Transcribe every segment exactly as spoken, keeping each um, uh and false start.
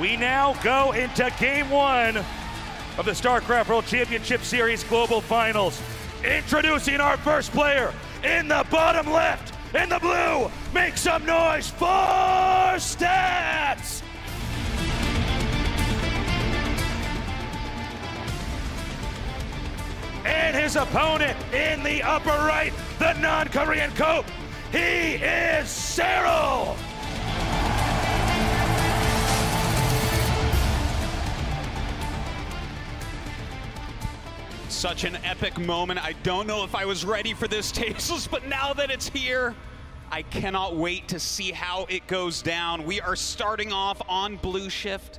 We now go into game one of the StarCraft World Championship Series Global Finals. Introducing our first player in the bottom left, in the blue, make some noise for Stats! And his opponent in the upper right, the non-Korean coat, he is Serral! Such an epic moment. I don't know if I was ready for this, Tasteless, but now that it's here, I cannot wait to see how it goes down. We are starting off on blue shift,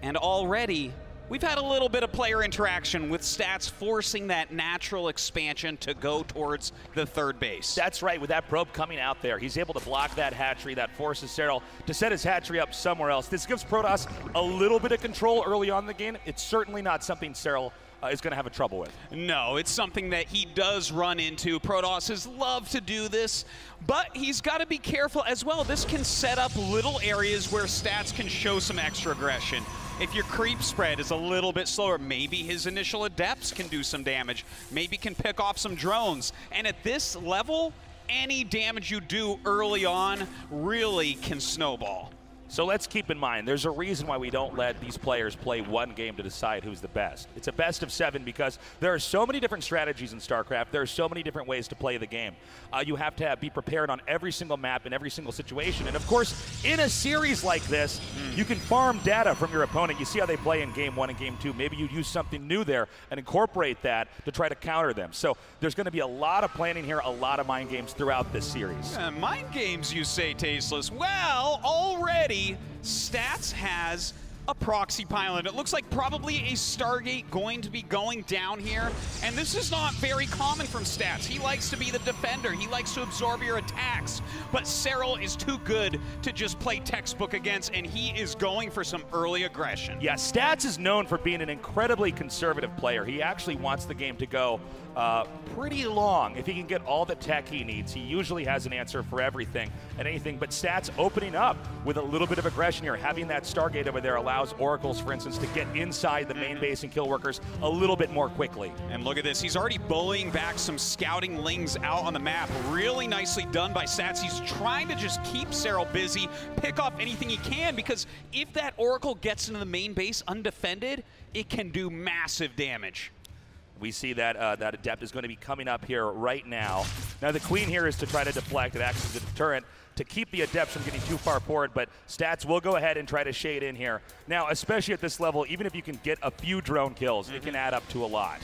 and already we've had a little bit of player interaction with Stats forcing that natural expansion to go towards the third base. That's right, with that probe coming out there, he's able to block that hatchery. That forces Serral to set his hatchery up somewhere else. This gives Protoss a little bit of control early on in the game. It's certainly not something Serral Uh, is going to have a trouble with. No, it's something that he does run into. Protoss has loved to do this, but he's got to be careful as well. This can set up little areas where Stats can show some extra aggression. If your creep spread is a little bit slower, maybe his initial adepts can do some damage, maybe can pick off some drones. And at this level, any damage you do early on really can snowball. So let's keep in mind, there's a reason why we don't let these players play one game to decide who's the best. It's a best of seven because there are so many different strategies in StarCraft. There are so many different ways to play the game. Uh, you have to have, be prepared on every single map in every single situation. And of course, in a series like this, mm. you can farm data from your opponent. You see how they play in game one and game two. Maybe you use something new there and incorporate that to try to counter them. So there's going to be a lot of planning here, a lot of mind games throughout this series. Uh, mind games, you say, Tasteless? Well, already Stats has a proxy pylon. It looks like probably a Stargate going to be going down here, and this is not very common from Stats. He likes to be the defender. He likes to absorb your attacks, but Serral is too good to just play textbook against, and he is going for some early aggression. Yeah, Stats is known for being an incredibly conservative player. He actually wants the game to go uh, pretty long. If he can get all the tech he needs, he usually has an answer for everything and anything, but Stats opening up with a little bit of aggression here. Having that Stargate over there allows Oracles, for instance, to get inside the main base and kill workers a little bit more quickly. And look at this. He's already bullying back some scouting lings out on the map. Really nicely done by Stats. He's trying to just keep Serral busy, pick off anything he can, because if that Oracle gets into the main base undefended, it can do massive damage. We see that uh, that Adept is going to be coming up here right now. Now the Queen here is to try to deflect. It acts as a deterrent to keep the Adepts from getting too far forward, but Stats will go ahead and try to shade in here. Now, especially at this level, even if you can get a few drone kills, mm-hmm. it can add up to a lot.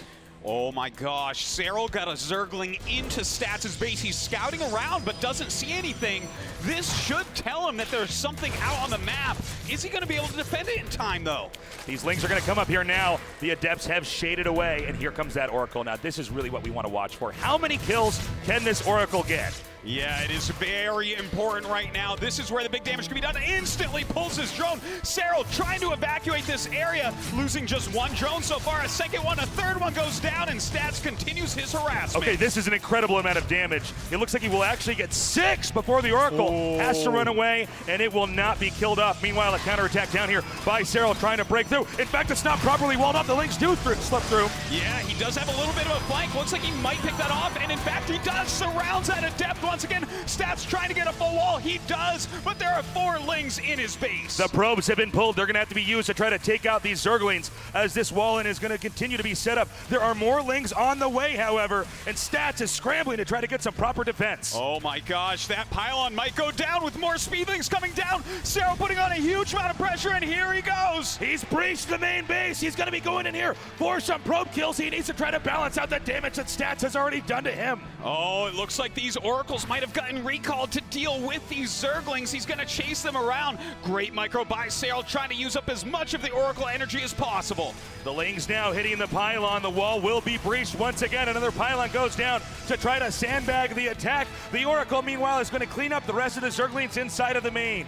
Oh my gosh, Serral got a Zergling into Stats' base. He's scouting around but doesn't see anything. This should tell him that there's something out on the map. Is he going to be able to defend it in time, though? These Lings are going to come up here now. The Adepts have shaded away, and here comes that Oracle. Now, this is really what we want to watch for. How many kills can this Oracle get? Yeah, it is very important right now. This is where the big damage can be done. Instantly pulls his drone. Serral trying to evacuate this area, losing just one drone so far. A second one, a third one goes down, and Stats continues his harassment. Okay, this is an incredible amount of damage. It looks like he will actually get six before the Oracle oh. has to run away, and it will not be killed off. Meanwhile, a counterattack down here by Serral trying to break through. In fact, it's not properly walled up. The Lynx do through, slip through. Yeah, he does have a little bit of a flank. Looks like he might pick that off, and in fact, he does. Surrounds that Adept one. Once again, Stats trying to get a full wall. He does, but there are four Lings in his base. The probes have been pulled. They're going to have to be used to try to take out these Zerglings as this wall-in is going to continue to be set up. There are more Lings on the way, however, and Stats is scrambling to try to get some proper defense. Oh my gosh, that pylon might go down with more Speedlings coming down. Serral putting on a huge amount of pressure, and here he goes. He's breached the main base. He's going to be going in here for some probe kills. He needs to try to balance out the damage that Stats has already done to him. Oh, it looks like these Oracles might have gotten recalled to deal with these Zerglings. He's going to chase them around. Great micro by Serral, trying to use up as much of the Oracle energy as possible. The Lings now hitting the pylon. The wall will be breached once again. Another pylon goes down to try to sandbag the attack. The Oracle, meanwhile, is going to clean up the rest of the Zerglings inside of the main.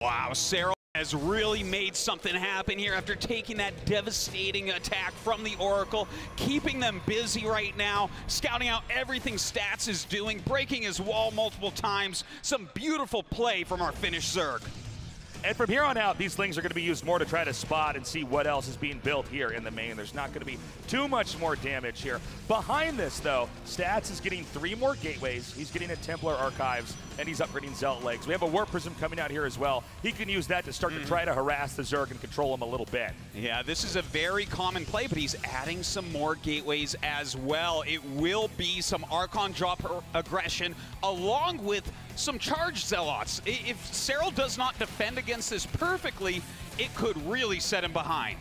Wow, Serral has really made something happen here after taking that devastating attack from the Oracle, keeping them busy right now, scouting out everything Stats is doing, breaking his wall multiple times. Some beautiful play from our Finnish Zerg. And from here on out, these things are going to be used more to try to spot and see what else is being built here in the main. There's not going to be too much more damage here. Behind this, though, Stats is getting three more gateways. He's getting a Templar Archives, and he's upgrading Zealot Legs. We have a War Prism coming out here as well. He can use that to start mm-hmm. to try to harass the Zerg and control him a little bit. Yeah, this is a very common play, but he's adding some more gateways as well. It will be some Archon drop aggression along with some charge Zealots. If Serral does not defend against this perfectly, it could really set him behind.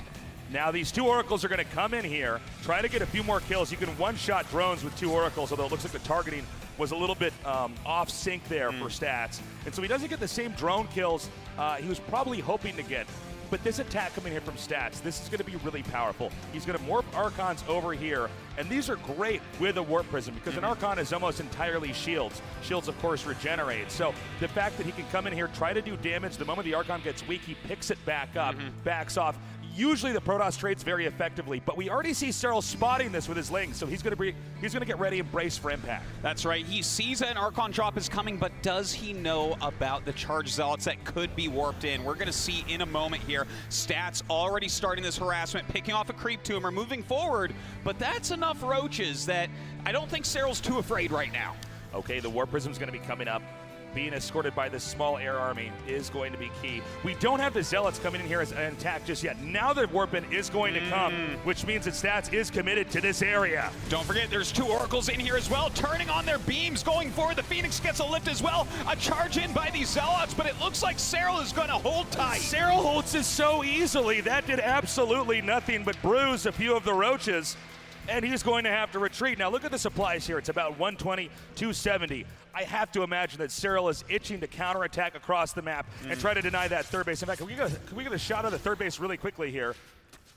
Now these two Oracles are going to come in here, try to get a few more kills. You can one-shot drones with two Oracles, although it looks like the targeting was a little bit um, off sync there mm. for Stats. And so he doesn't get the same drone kills uh, he was probably hoping to get. But this attack coming here from Stats, this is going to be really powerful. He's going to morph Archons over here, and these are great with a Warp Prism because mm-hmm. an Archon is almost entirely shields. Shields, of course, regenerate. So the fact that he can come in here, try to do damage, the moment the Archon gets weak, he picks it back up, mm-hmm. backs off. Usually the Protoss trades very effectively, but we already see Serral spotting this with his Lings, so he's going to be he's going to get ready and brace for impact. That's right. He sees that an Archon drop is coming, but does he know about the charge Zealots that could be warped in? We're going to see in a moment here. Stats already starting this harassment, picking off a creep tumor, moving forward, but that's enough roaches that I don't think Serral's too afraid right now. Okay, the War Prism's going to be coming up. Being escorted by this small air army is going to be key. We don't have the Zealots coming in here as an attack just yet. Now the Warpin is going mm. to come, which means that Stats is committed to this area. Don't forget, there's two Oracles in here as well, turning on their beams, going forward. The Phoenix gets a lift as well. A charge in by these Zealots, but it looks like Serral is going to hold tight. Serral holds this so easily. That did absolutely nothing but bruise a few of the Roaches. And he's going to have to retreat. Now look at the supplies here. It's about one twenty, two seventy. I have to imagine that Serral is itching to counterattack across the map mm. and try to deny that third base. In fact, can we get a, can we get a shot of the third base really quickly here?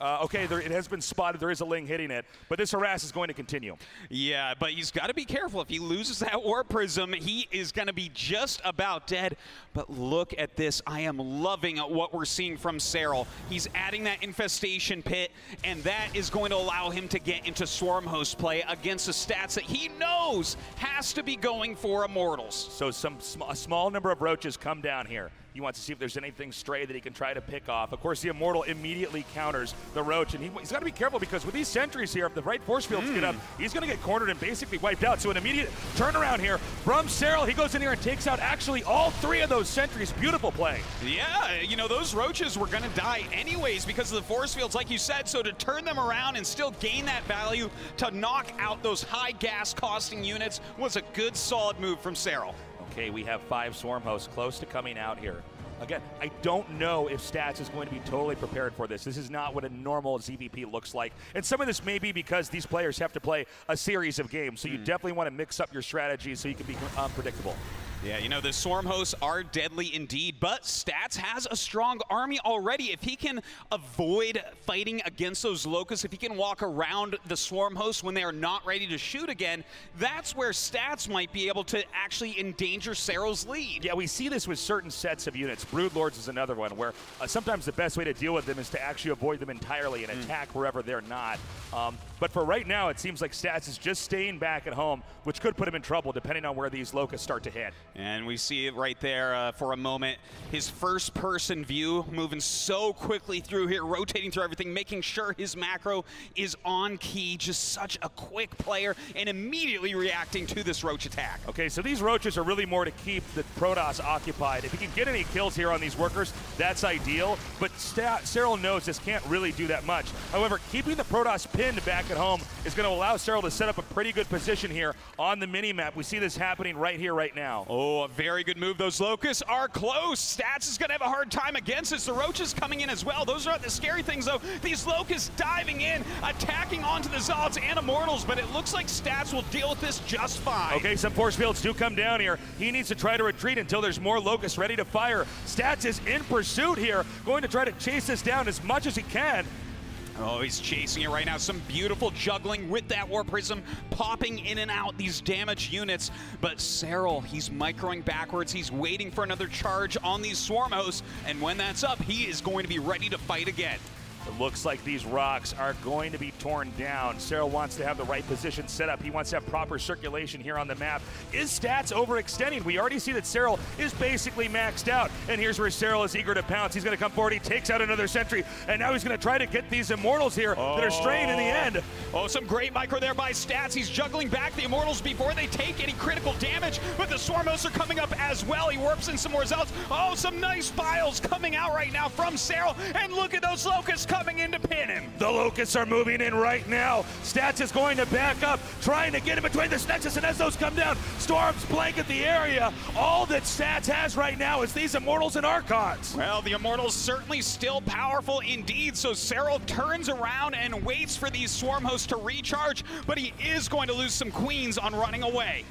Uh, okay, there, it has been spotted. There is a Ling hitting it, but this harass is going to continue. Yeah, but he's got to be careful. If he loses that Warp Prism, he is going to be just about dead. But look at this. I am loving what we're seeing from Serral. He's adding that Infestation Pit, and that is going to allow him to get into Swarm Host play against the Stats that he knows has to be going for Immortals. So some sm a small number of Roaches come down here. He wants to see if there's anything stray that he can try to pick off. Of course, the Immortal immediately counters the Roach, and he, he's got to be careful because with these sentries here, if the right force fields mm. get up, he's going to get cornered and basically wiped out. So an immediate turnaround here from Serral. He goes in here and takes out actually all three of those sentries. Beautiful play. Yeah, you know, those Roaches were going to die anyways because of the force fields, like you said. So to turn them around and still gain that value to knock out those high gas costing units was a good, solid move from Serral. Okay, we have five Swarm Hosts close to coming out here. Again, I don't know if Stats is going to be totally prepared for this. This is not what a normal Z V P looks like. And some of this may be because these players have to play a series of games, so mm. you definitely want to mix up your strategy so you can be unpredictable. Yeah, you know, the Swarm Hosts are deadly indeed, but Stats has a strong army already. If he can avoid fighting against those Locusts, if he can walk around the Swarm Hosts when they are not ready to shoot again, that's where Stats might be able to actually endanger Serral's lead. Yeah, we see this with certain sets of units. Broodlords is another one where uh, sometimes the best way to deal with them is to actually avoid them entirely and mm. attack wherever they're not. Um, but for right now, it seems like Stats is just staying back at home, which could put him in trouble depending on where these Locusts start to hit. And we see it right there uh, for a moment. His first-person view moving so quickly through here, rotating through everything, making sure his macro is on key. Just such a quick player and immediately reacting to this Roach attack. Okay, so these Roaches are really more to keep the Protoss occupied. If he can get any kills here on these workers, that's ideal. But Serral knows this can't really do that much. However, keeping the Protoss pinned back at home is going to allow Serral to set up a pretty good position here on the mini-map. We see this happening right here, right now. Oh. Oh, a very good move. Those Locusts are close. Stats is going to have a hard time against this. The Roaches coming in as well. Those are the scary things, though. These Locusts diving in, attacking onto the Zealots and Immortals, but it looks like Stats will deal with this just fine. Okay, some force fields do come down here. He needs to try to retreat until there's more Locusts ready to fire. Stats is in pursuit here, going to try to chase this down as much as he can. Oh, he's chasing it right now. Some beautiful juggling with that War Prism, popping in and out these damaged units. But Serral, he's microing backwards. He's waiting for another charge on these Swarm Hosts. And when that's up, he is going to be ready to fight again. It looks like these rocks are going to be torn down. Serral wants to have the right position set up. He wants to have proper circulation here on the map. Is Stats overextending? We already see that Serral is basically maxed out. And here's where Serral is eager to pounce. He's going to come forward. He takes out another sentry. And now he's going to try to get these Immortals here oh. that are straying in the end. Oh, some great micro there by Stats. He's juggling back the Immortals before they take any critical damage. But the Swarm Hosts are coming up as well. He warps in some more Zealots. Oh, some nice files coming out right now from Serral. And look at those Locusts coming in to pin him. The Locusts are moving in right now. Stats is going to back up, trying to get in between this Nexus, and as those come down, Storms blanket the area. All that Stats has right now is these Immortals and Archons. Well, the Immortals certainly still powerful indeed, so Serral turns around and waits for these Swarm Hosts to recharge, but he is going to lose some Queens on running away.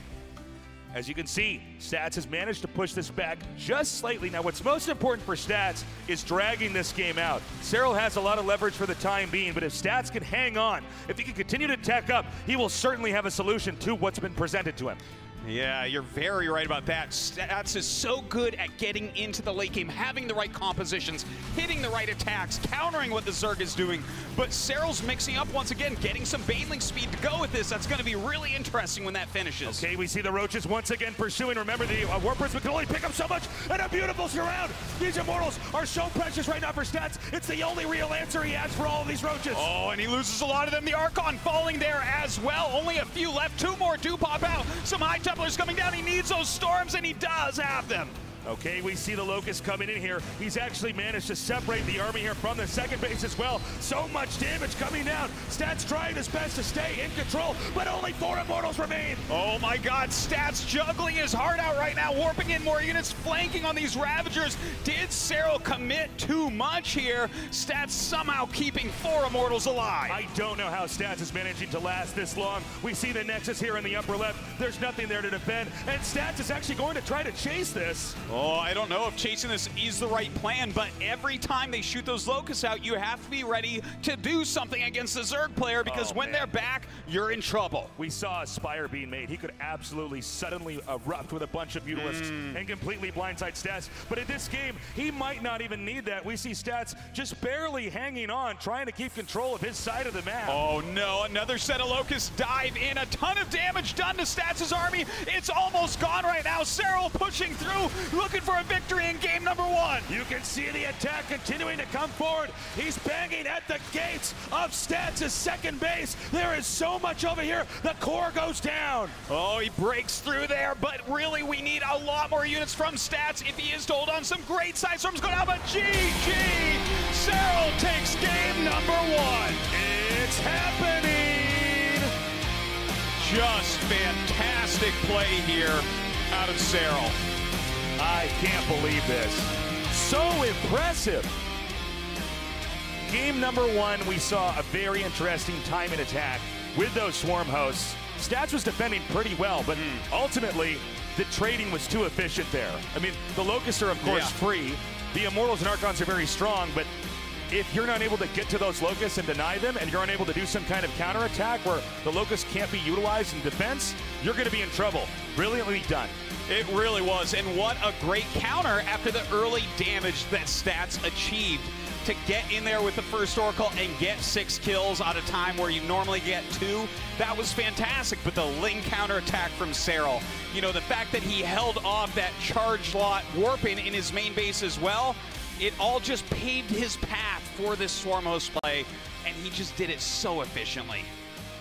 As you can see, Stats has managed to push this back just slightly. Now, what's most important for Stats is dragging this game out. Serral has a lot of leverage for the time being, but if Stats can hang on, if he can continue to tech up, he will certainly have a solution to what's been presented to him. Yeah, you're very right about that. Stats is so good at getting into the late game, having the right compositions, hitting the right attacks, countering what the Zerg is doing. But Serral's mixing up once again, getting some Baneling speed to go with this. That's going to be really interesting when that finishes. Okay, we see the Roaches once again pursuing. Remember, the uh, War Prism can only pick up so much, and a beautiful surround. These Immortals are so precious right now for Stats. It's the only real answer he has for all of these Roaches. Oh, and he loses a lot of them. The Archon falling there as well. Only a few left. Two more do pop out. Some high time Templar's coming down. He needs those Storms, and he does have them. Okay, we see the Locust coming in here. He's actually managed to separate the army here from the second base as well. So much damage coming down. Stats trying his best to stay in control, but only four Immortals remain. Oh my God, Stats juggling his heart out right now, warping in more units, flanking on these Ravagers. Did Serral commit too much here? Stats somehow keeping four Immortals alive. I don't know how Stats is managing to last this long. We see the Nexus here in the upper left. There's nothing there to defend, and Stats is actually going to try to chase this. Oh, I don't know if chasing this is the right plan, but every time they shoot those Locusts out, you have to be ready to do something against the Zerg player, because oh, when man. they're back, you're in trouble. We saw a Spire being made. He could absolutely suddenly erupt with a bunch of Mutalisks mm. and completely blindside Stats. But in this game, he might not even need that. We see Stats just barely hanging on, trying to keep control of his side of the map. Oh no, another set of Locusts dive in. A ton of damage done to Stats' army. It's almost gone right now. Serral pushing through, looking for a victory in game number one. You can see the attack continuing to come forward. He's banging at the gates of Stats' second base. There is so much over here. The core goes down. Oh, he breaks through there, but really we need a lot more units from Stats if he is to hold on. Some great side storms going out, but G G. Serral takes game number one. It's happening. Just fantastic play here out of Serral. I can't believe this. So impressive. Game number one, we saw a very interesting time in attack with those Swarm Hosts. Stats was defending pretty well, but mm. ultimately, the trading was too efficient there. I mean, the Locusts are, of course, yeah. free. The Immortals and Archons are very strong, but if you're not able to get to those Locusts and deny them, and you're unable to do some kind of counterattack where the Locusts can't be utilized in defense, you're going to be in trouble. Brilliantly done. It really was, and what a great counter after the early damage that Stats achieved to get in there with the first Oracle and get six kills at a time where you normally get two. That was fantastic, but the Ling counterattack from Serral. You know, the fact that he held off that charge lot warping in his main base as well, it all just paved his path for this Swarm Host play, and he just did it so efficiently.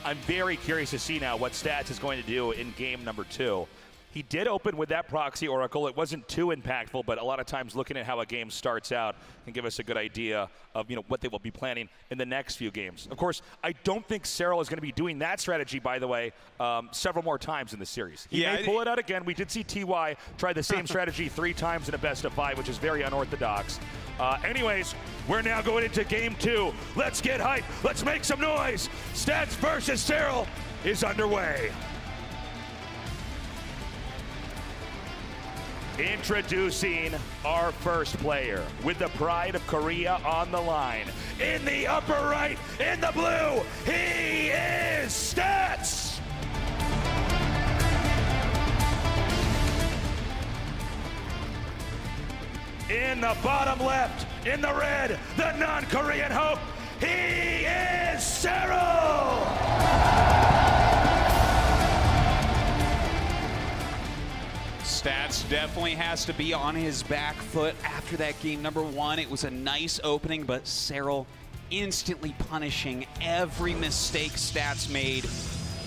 I'm very curious to see now what Stats is going to do in game number two. He did open with that proxy Oracle. It wasn't too impactful, but a lot of times looking at how a game starts out can give us a good idea of, you know, what they will be planning in the next few games. Of course, I don't think Serral is going to be doing that strategy, by the way, um, several more times in the series. He yeah, may pull it out again. We did see T Y try the same strategy three times in a best of five, which is very unorthodox. Uh, anyways, we're now going into game two. Let's get hype. Let's make some noise. Stats versus Serral is underway. Introducing our first player with the pride of Korea on the line. In the upper right, in the blue, he is Stats! In the bottom left, in the red, the non-Korean hope, He is Serral! Stats definitely has to be on his back foot after that game number one. It was a nice opening, but Serral instantly punishing every mistake Stats made.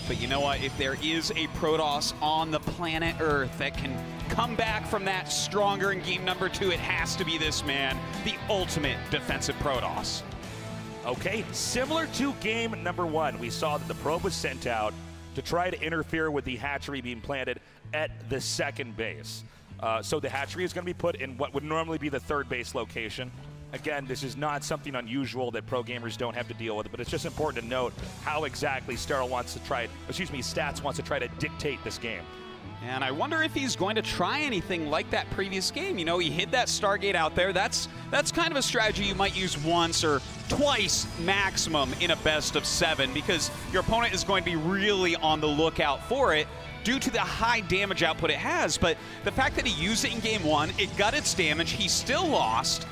But you know what? If there is a Protoss on the planet Earth that can come back from that stronger in game number two, it has to be this man, the ultimate defensive Protoss. Okay, similar to game number one, we saw that the probe was sent out to try to interfere with the hatchery being planted at the second base. Uh, so the hatchery is going to be put in what would normally be the third base location. Again, this is not something unusual that pro gamers don't have to deal with, but it's just important to note how exactly Starl wants to try, excuse me, Stats wants to try to dictate this game. And I wonder if he's going to try anything like that previous game. You know, he hid that Stargate out there. That's that's kind of a strategy you might use once or twice maximum in a best of seven, because your opponent is going to be really on the lookout for it due to the high damage output it has. But the fact that he used it in game one, it got its damage, he still lost.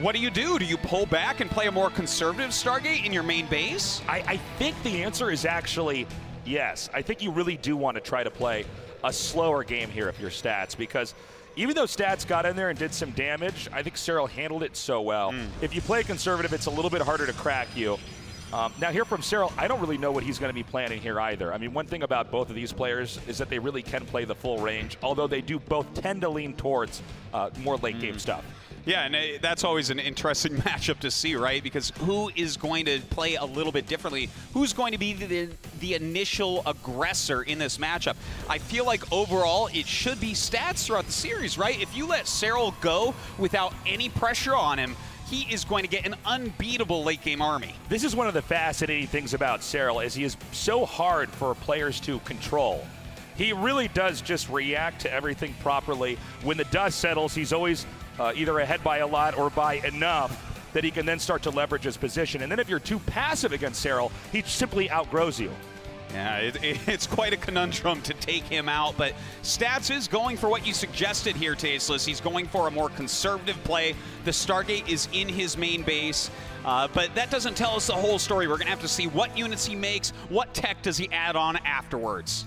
What do you do? Do you pull back and play a more conservative Stargate in your main base? I, I think the answer is actually yes. I think you really do want to try to play a slower game here if you're Stats, because even though Stats got in there and did some damage, I think Serral handled it so well. Mm. If you play conservative, it's a little bit harder to crack you. Um, now here from Serral, I don't really know what he's going to be planning here either. I mean, one thing about both of these players is that they really can play the full range, although they do both tend to lean towards uh, more late mm. game stuff. Yeah, and that's always an interesting matchup to see, right? Because who is going to play a little bit differently? Who's going to be the, the initial aggressor in this matchup? I feel like overall it should be Stats throughout the series, right? If you let Serral go without any pressure on him, he is going to get an unbeatable late-game army. This is one of the fascinating things about Serral, is he is so hard for players to control. He really does just react to everything properly. When the dust settles, he's always Uh, either ahead by a lot or by enough that he can then start to leverage his position. And then if you're too passive against Serral, he simply outgrows you. Yeah, it, it, it's quite a conundrum to take him out, but Stats is going for what you suggested here, Tasteless. He's going for a more conservative play. The Stargate is in his main base, uh, but that doesn't tell us the whole story. We're going to have to see what units he makes, what tech does he add on afterwards.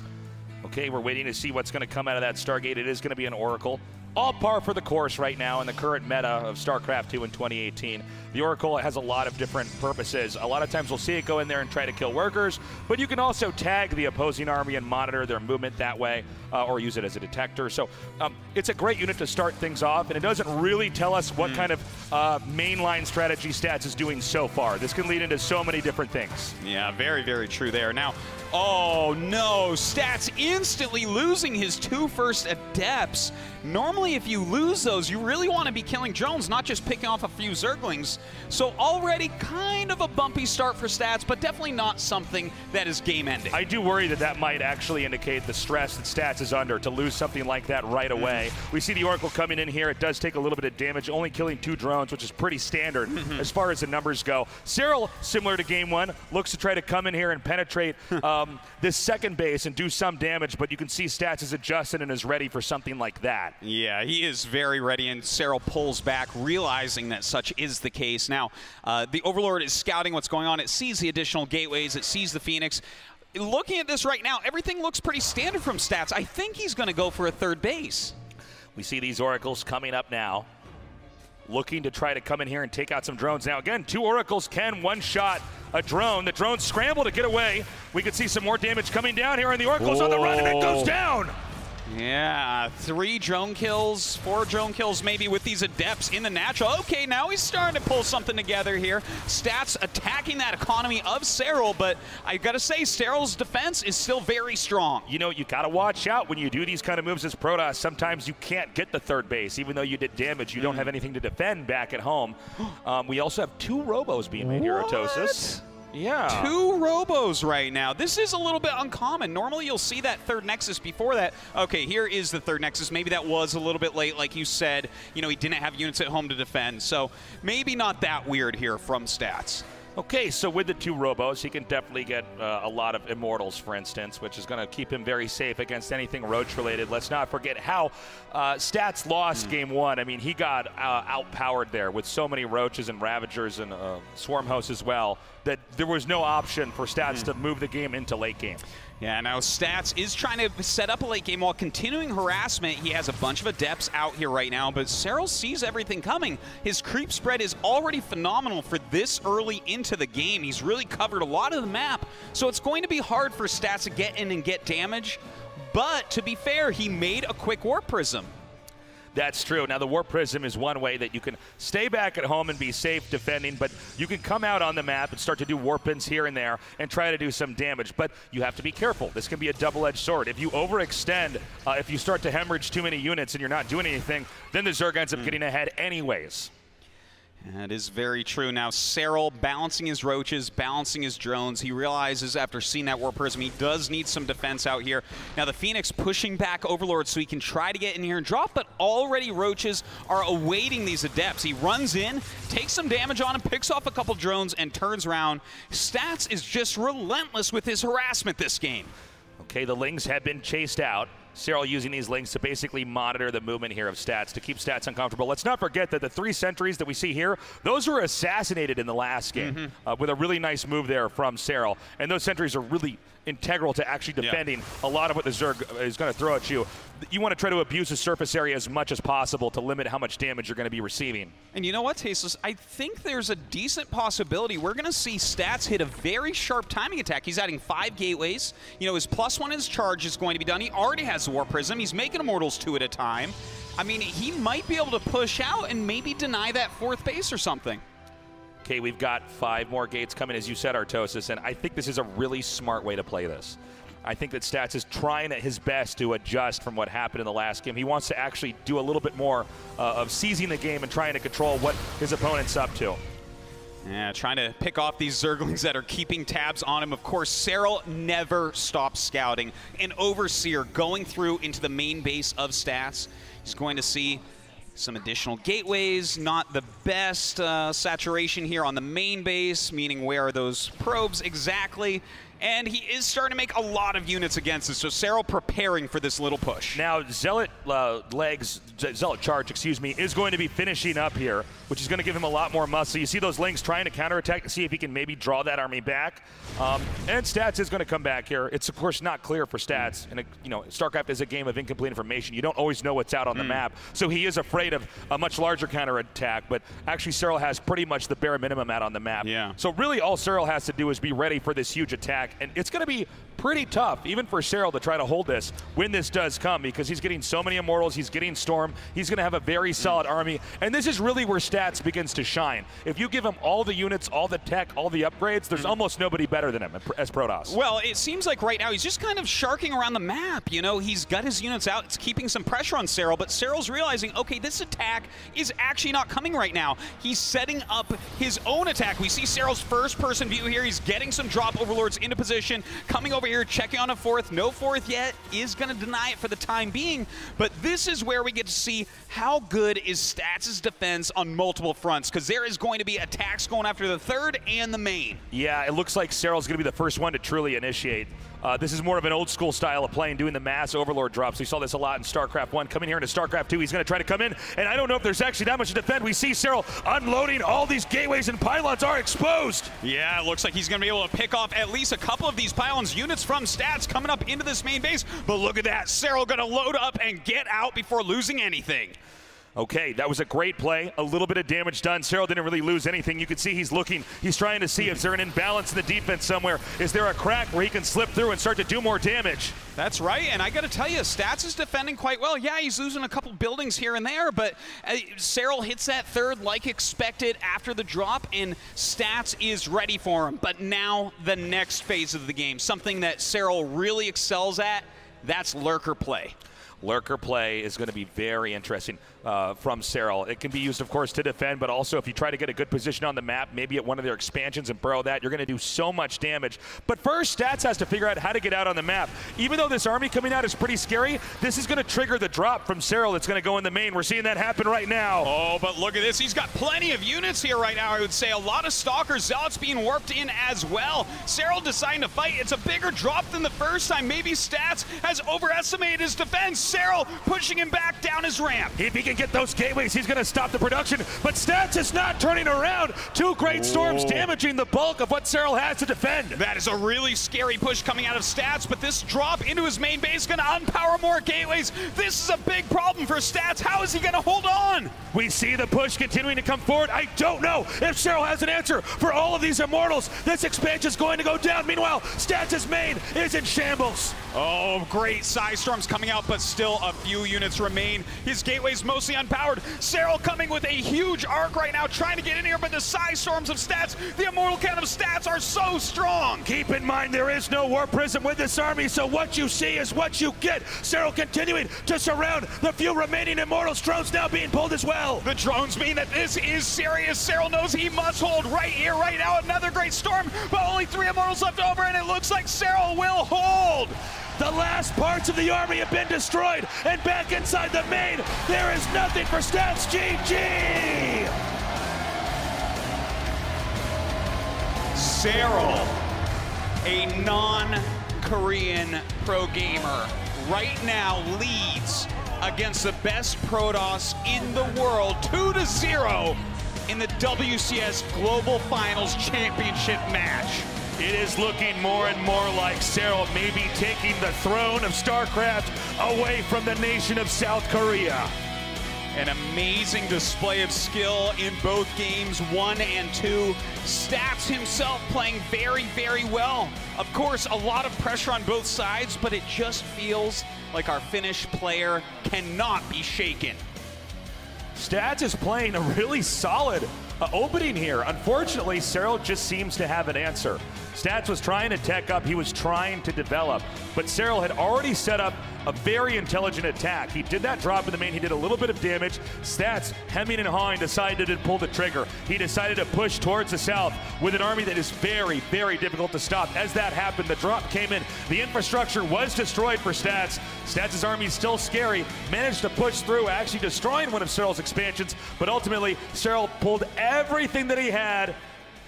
Okay, we're waiting to see what's going to come out of that Stargate. It is going to be an Oracle. All par for the course right now in the current meta of StarCraft two in twenty eighteen. The Oracle has a lot of different purposes. A lot of times we'll see it go in there and try to kill workers, but you can also tag the opposing army and monitor their movement that way, uh, or use it as a detector. So um, it's a great unit to start things off, and it doesn't really tell us what mm. kind of uh, mainline strategy Stats is doing so far. This can lead into so many different things. Yeah, very, very true there. Now, oh no, Stats instantly losing his two first Adepts. Normally if you lose those, you really want to be killing drones, not just picking off a few Zerglings. So already kind of a bumpy start for Stats, but definitely not something that is game-ending. I do worry that that might actually indicate the stress that Stats is under to lose something like that right away. Mm-hmm. We see the Oracle coming in here. It does take a little bit of damage, only killing two drones, which is pretty standard mm-hmm. as far as the numbers go. Serral, similar to game one, looks to try to come in here and penetrate um, this second base and do some damage, but you can see Stats is adjusted and is ready for something like that. Yeah, he is very ready, and Serral pulls back, realizing that such is the case. Now, uh, the Overlord is scouting what's going on. It sees the additional gateways. It sees the Phoenix. Looking at this right now, everything looks pretty standard from Stats. I think he's going to go for a third base. We see these Oracles coming up now, looking to try to come in here and take out some drones. Now, again, two Oracles can one-shot a drone. The drones scramble to get away. We could see some more damage coming down here, and the Oracle's Whoa. on the run, and it goes down! Yeah, three drone kills, four drone kills maybe with these Adepts in the natural. Okay, now he's starting to pull something together here. Stats attacking that economy of Serral, but I gotta say, Serral's defense is still very strong. You know, you gotta watch out when you do these kind of moves as Protoss. Sometimes you can't get the third base. Even though you did damage, you mm. don't have anything to defend back at home. Um, we also have two Robos being made here, Eratosis. Yeah. Two Robos right now. This is a little bit uncommon. Normally you'll see that third Nexus before that. Okay, here is the third Nexus. Maybe that was a little bit late, like you said. You know, he didn't have units at home to defend, so maybe not that weird here from Stats. Okay, so with the two Robos, he can definitely get uh, a lot of Immortals, for instance, which is going to keep him very safe against anything Roach-related. Let's not forget how uh, Stats lost mm. game one. I mean, he got uh, outpowered there with so many Roaches and Ravagers and uh, Swarm Hosts as well that there was no option for Stats mm. to move the game into late game. Yeah, now Stats is trying to set up a late game while continuing harassment. He has a bunch of Adepts out here right now, but Serral sees everything coming. His creep spread is already phenomenal for this early into the game. He's really covered a lot of the map, so it's going to be hard for Stats to get in and get damage. But to be fair, he made a quick War Prism. That's true. Now, the War Prism is one way that you can stay back at home and be safe defending, but you can come out on the map and start to do warpins here and there and try to do some damage, but you have to be careful. This can be a double-edged sword. If you overextend, uh, if you start to hemorrhage too many units and you're not doing anything, then the Zerg ends up mm. getting ahead anyways. That is very true. Now, Serral balancing his Roaches, balancing his drones. He realizes after seeing that War Prism, he does need some defense out here. Now, the Phoenix pushing back Overlord so he can try to get in here and drop, but already Roaches are awaiting these Adepts. He runs in, takes some damage on him, picks off a couple drones, and turns around. Stats is just relentless with his harassment this game. Okay, the Lings have been chased out. Serral using these Lings to basically monitor the movement here of Stats, to keep Stats uncomfortable. Let's not forget that the three sentries that we see here, those were assassinated in the last game mm-hmm. uh, with a really nice move there from Serral. And those sentries are really integral to actually defending yeah. a lot of what the Zerg is going to throw at you. You want to try to abuse the surface area as much as possible to limit how much damage you're going to be receiving. And you know what, Tasteless? I think there's a decent possibility we're going to see Stats hit a very sharp timing attack. He's adding five gateways. You know, his plus one in his charge is going to be done. He already has the War Prism. He's making Immortals two at a time. I mean, he might be able to push out and maybe deny that fourth base or something. Okay, we've got five more gates coming, as you said, Artosis, and I think this is a really smart way to play this. I think that Stats is trying at his best to adjust from what happened in the last game. He wants to actually do a little bit more uh, of seizing the game and trying to control what his opponent's up to. Yeah, trying to pick off these Zerglings that are keeping tabs on him. Of course, Serral never stops scouting. An Overseer going through into the main base of Stats. He's going to see some additional gateways, not the best uh, saturation here on the main base, meaning where are those probes exactly? And he is starting to make a lot of units against it, so Serral preparing for this little push. Now, Zealot uh, legs, Zealot charge, excuse me, is going to be finishing up here, which is going to give him a lot more muscle. You see those Lings trying to counterattack to see if he can maybe draw that army back. Um, and Stats is going to come back here. It's of course not clear for Stats, and you know, StarCraft is a game of incomplete information. You don't always know what's out on mm. the map, so he is afraid of a much larger counterattack, but actually Serral has pretty much the bare minimum out on the map. Yeah. So really all Serral has to do is be ready for this huge attack, and it's going to be pretty tough, even for Serral, to try to hold this when this does come, because he's getting so many Immortals, he's getting Storm, he's going to have a very solid army, and this is really where Stats begins to shine. If you give him all the units, all the tech, all the upgrades, there's almost nobody better than him as Protoss. Well, it seems like right now he's just kind of sharking around the map, you know, he's got his units out, it's keeping some pressure on Serral, but Serral's realizing, okay, this attack is actually not coming right now. He's setting up his own attack. We see Serral's first-person view here, he's getting some drop Overlords into position, coming over here, checking on a fourth, no fourth yet, is going to deny it for the time being, but this is where we get to see how good is Stats' defense on multiple fronts, because there is going to be attacks going after the third and the main. Yeah, it looks like Serral's going to be the first one to truly initiate. Uh, this is more of an old school style of playing, doing the mass Overlord drops. We saw this a lot in StarCraft one. Coming here into StarCraft two, he's going to try to come in, and I don't know if there's actually that much to defend. We see Serral unloading. All these gateways and pylons are exposed. Yeah, it looks like he's going to be able to pick off at least a couple of these pylons. Units from Stats coming up into this main base, but look at that. Serral going to load up and get out before losing anything. Okay, that was a great play. A little bit of damage done. Serral didn't really lose anything. You can see he's looking. He's trying to see, is there an imbalance in the defense somewhere? Is there a crack where he can slip through and start to do more damage? That's right, and I got to tell you, Stats is defending quite well. Yeah, he's losing a couple buildings here and there, but uh, Serral hits that third like expected after the drop, and Stats is ready for him. But now the next phase of the game, something that Serral really excels at, that's lurker play. Lurker play is going to be very interesting. uh, from Serral. It can be used, of course, to defend, but also if you try to get a good position on the map, maybe at one of their expansions and burrow that, you're going to do so much damage. But first, Stats has to figure out how to get out on the map. Even though this army coming out is pretty scary, this is going to trigger the drop from Serral that's going to go in the main. We're seeing that happen right now. Oh, but look at this. He's got plenty of units here right now, I would say. A lot of Stalkers, Zealots being warped in as well. Serral deciding to fight. It's a bigger drop than the first time. Maybe Stats has overestimated his defense. Serral pushing him back down his ramp. If he can get those gateways, he's going to stop the production. But Stats is not turning around. Two great Whoa. storms damaging the bulk of what Serral has to defend. That is a really scary push coming out of Stats, but this drop into his main base is going to unpower more gateways. This is a big problem for Stats. How is he going to hold on? We see the push continuing to come forward. I don't know if Serral has an answer for all of these Immortals. This expansion is going to go down. Meanwhile, Stats' main is in shambles. Oh, great size storms coming out, but still a few units remain. His gateway's mostly unpowered. Serral coming with a huge arc right now, trying to get in here, but the size storms of Stats, the Immortal count of Stats are so strong. Keep in mind, there is no War Prism with this army, so what you see is what you get. Serral continuing to surround the few remaining Immortals. Drones now being pulled as well. The drones mean that this is serious. Serral knows he must hold right here, right now. Another great storm, but only three Immortals left over, and it looks like Serral will hold. The last parts of the army have been destroyed, and back inside the main, there is nothing for Stats. G G! Serral, a non-Korean pro gamer, right now leads against the best Protoss in the world, two to zero in the W C S Global Finals Championship match. It is looking more and more like Serral may be taking the throne of StarCraft away from the nation of South Korea. An amazing display of skill in both games, one and two. Stats himself playing very, very well. Of course, a lot of pressure on both sides, but it just feels like our Finnish player cannot be shaken. Stats is playing a really solid uh, opening here. Unfortunately, Serral just seems to have an answer. Stats was trying to tech up, he was trying to develop, but Serral had already set up a very intelligent attack. He did that drop in the main, he did a little bit of damage. Stats, hemming and hawing, decided to pull the trigger. He decided to push towards the south with an army that is very, very difficult to stop. As that happened, the drop came in, the infrastructure was destroyed for Stats. Stats' army is still scary, managed to push through, actually destroying one of Serral's expansions, but ultimately, Serral pulled everything that he had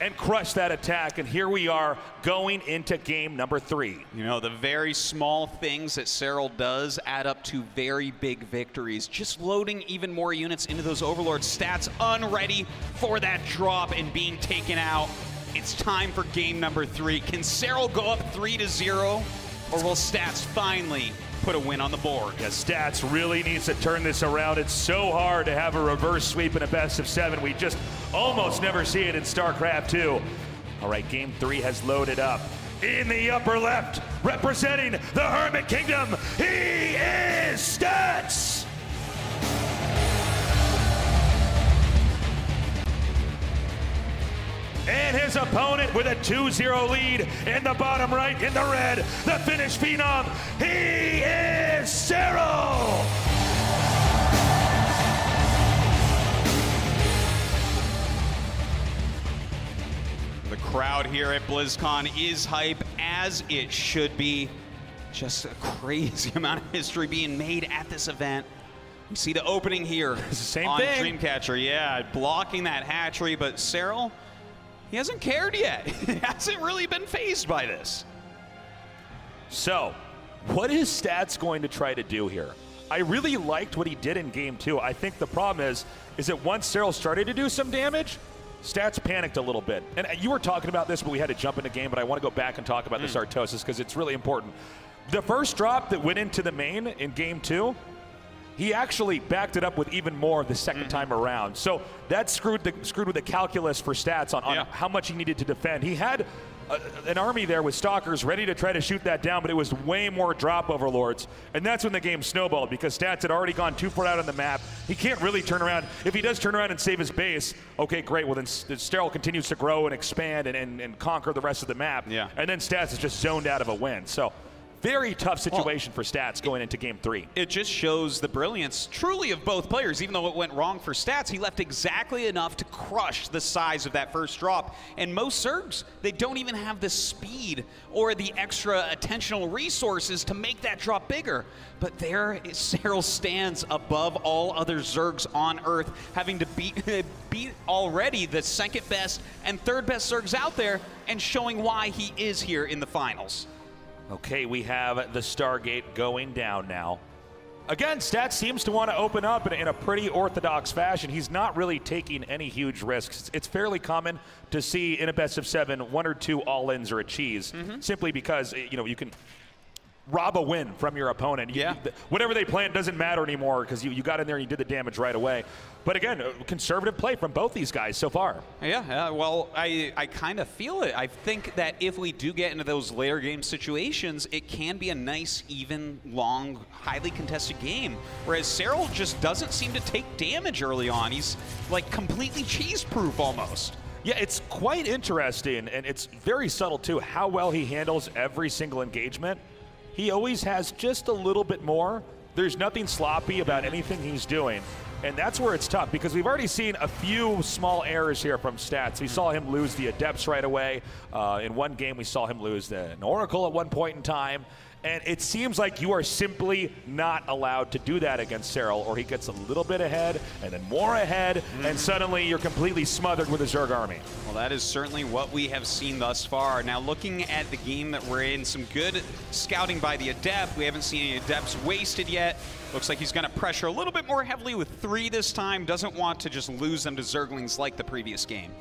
and crush that attack, and here we are going into game number three. You know, the very small things that Serral does add up to very big victories. Just loading even more units into those Overlords. Stats unready for that drop and being taken out. It's time for game number three. Can Serral go up three to zero, or will Stats finally put a win on the board? Yeah, Stats really needs to turn this around. It's so hard to have a reverse sweep in a best of seven. We just almost never see it in StarCraft two. All right, game three has loaded up. In the upper left, representing the Hermit Kingdom, he is Stats! And his opponent with a two zero lead in the bottom right, in the red, the Finnish phenom, he is Serral! The crowd here at BlizzCon is hype, as it should be. Just a crazy amount of history being made at this event. We see the opening here Same on thing. Dreamcatcher, yeah, blocking that hatchery, but Serral, he hasn't cared yet. He hasn't really been fazed by this. So, what is Stats going to try to do here? I really liked what he did in game two. I think the problem is, is that once Serral started to do some damage, Stats panicked a little bit. And you were talking about this, but we had to jump into game, but I want to go back and talk about mm. this Artosis, because it's really important. The first drop that went into the main in game two, he actually backed it up with even more the second mm-hmm. time around. So that screwed the, screwed with the calculus for Stats on, on yeah. how much he needed to defend. He had a, an army there with Stalkers ready to try to shoot that down, but it was way more drop Overlords. And that's when the game snowballed, because Stats had already gone too far out on the map. He can't really turn around. If he does turn around and save his base, okay, great. Well, then Serral continues to grow and expand and, and, and conquer the rest of the map. Yeah. And then Stats is just zoned out of a win. So Very tough situation well, for Stats going into game three. It just shows the brilliance truly of both players. Even though it went wrong for Stats, he left exactly enough to crush the size of that first drop. And most Zergs, they don't even have the speed or the extra attentional resources to make that drop bigger. But there, Serral stands above all other Zergs on Earth, having to beat, beat already the second best and third best Zergs out there, and showing why he is here in the finals. Okay, we have the Stargate going down now. Again, Stats seems to want to open up in, in a pretty orthodox fashion. He's not really taking any huge risks. It's, it's fairly common to see in a best of seven, one or two all-ins or a cheese, mm-hmm. simply because, you know, you can rob a win from your opponent. You, yeah. Whatever they plan doesn't matter anymore because you, you got in there and you did the damage right away. But again, conservative play from both these guys so far. Yeah, yeah well, I, I kind of feel it. I think that if we do get into those later game situations, it can be a nice, even, long, highly contested game. Whereas Serral just doesn't seem to take damage early on. He's like completely cheese-proof almost. Yeah, it's quite interesting, and it's very subtle too, how well he handles every single engagement. He always has just a little bit more. There's nothing sloppy about anything he's doing. And that's where it's tough, because we've already seen a few small errors here from Stats. We saw him lose the Adepts right away. Uh, in one game, we saw him lose the, an Oracle at one point in time. And it seems like you are simply not allowed to do that against Serral, or he gets a little bit ahead, and then more ahead, mm-hmm. and suddenly you're completely smothered with a Zerg army. Well, that is certainly what we have seen thus far. Now, looking at the game that we're in, some good scouting by the Adept. We haven't seen any Adepts wasted yet. Looks like he's going to pressure a little bit more heavily with three this time. Doesn't want to just lose them to Zerglings like the previous game.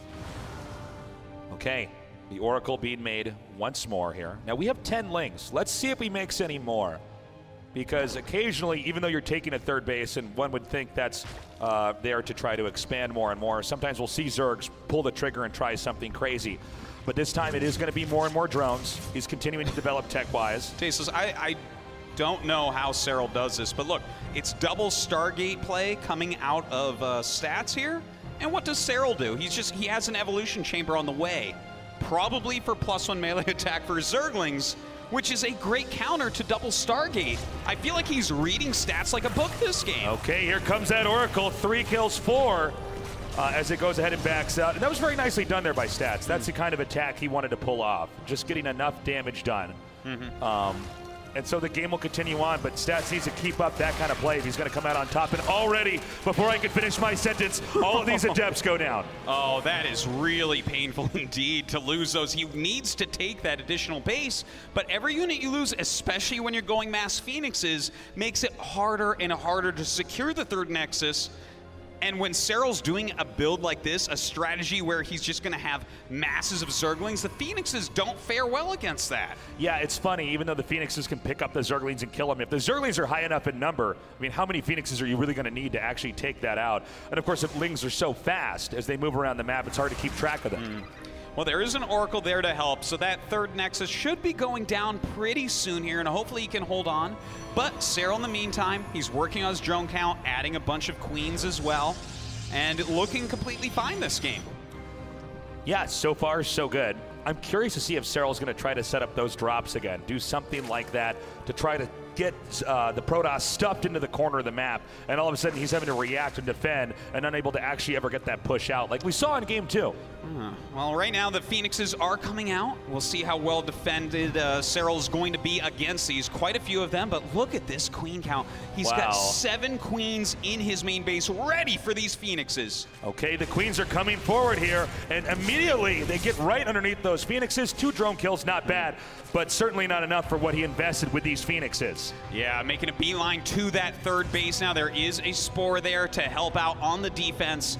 Okay. The Oracle being made once more here. Now we have ten links. Let's see if he makes any more. Because occasionally, even though you're taking a third base, and one would think that's uh, there to try to expand more and more, sometimes we'll see Zergs pull the trigger and try something crazy. But this time it is going to be more and more drones. He's continuing to develop tech-wise. Tasteless, I, I don't know how Serral does this, but look, it's double Stargate play coming out of uh, Stats here. And what does Serral do? He's just, he has an evolution chamber on the way. Probably for plus one melee attack for Zerglings, which is a great counter to double Stargate. I feel like he's reading Stats like a book this game. Okay, here comes that Oracle, three kills, four, uh, as it goes ahead and backs out. And that was very nicely done there by Stats. That's mm. the kind of attack he wanted to pull off, just getting enough damage done. Mm-hmm. um, and so the game will continue on, but Stats needs to keep up that kind of play if he's going to come out on top. And already, before I can finish my sentence, all of these Adepts go down. Oh, that is really painful indeed to lose those. He needs to take that additional base, but every unit you lose, especially when you're going mass Phoenixes, makes it harder and harder to secure the third Nexus. And when Serral's doing a build like this, a strategy where he's just going to have masses of Zerglings, the Phoenixes don't fare well against that. Yeah, it's funny. Even though the Phoenixes can pick up the Zerglings and kill them, if the Zerglings are high enough in number, I mean, how many Phoenixes are you really going to need to actually take that out? And of course, if Lings are so fast as they move around the map, it's hard to keep track of them. Mm. Well, there is an Oracle there to help, so that third Nexus should be going down pretty soon here, and hopefully he can hold on. But Serral, in the meantime, he's working on his drone count, adding a bunch of Queens as well, and looking completely fine this game. Yeah, so far, so good. I'm curious to see if Serral's going to try to set up those drops again, do something like that to try to get uh, the Protoss stuffed into the corner of the map, and all of a sudden he's having to react and defend and unable to actually ever get that push out like we saw in game two. Mm. Well, right now the Phoenixes are coming out. We'll see how well defended uh, Serral is going to be against these. Quite a few of them, but look at this Queen count. He's wow. got seven Queens in his main base ready for these Phoenixes. Okay, the Queens are coming forward here, and immediately they get right underneath those Phoenixes. Two drone kills, not bad, but certainly not enough for what he invested with these Phoenixes. Yeah, making a beeline to that third base now. There is a Spore there to help out on the defense.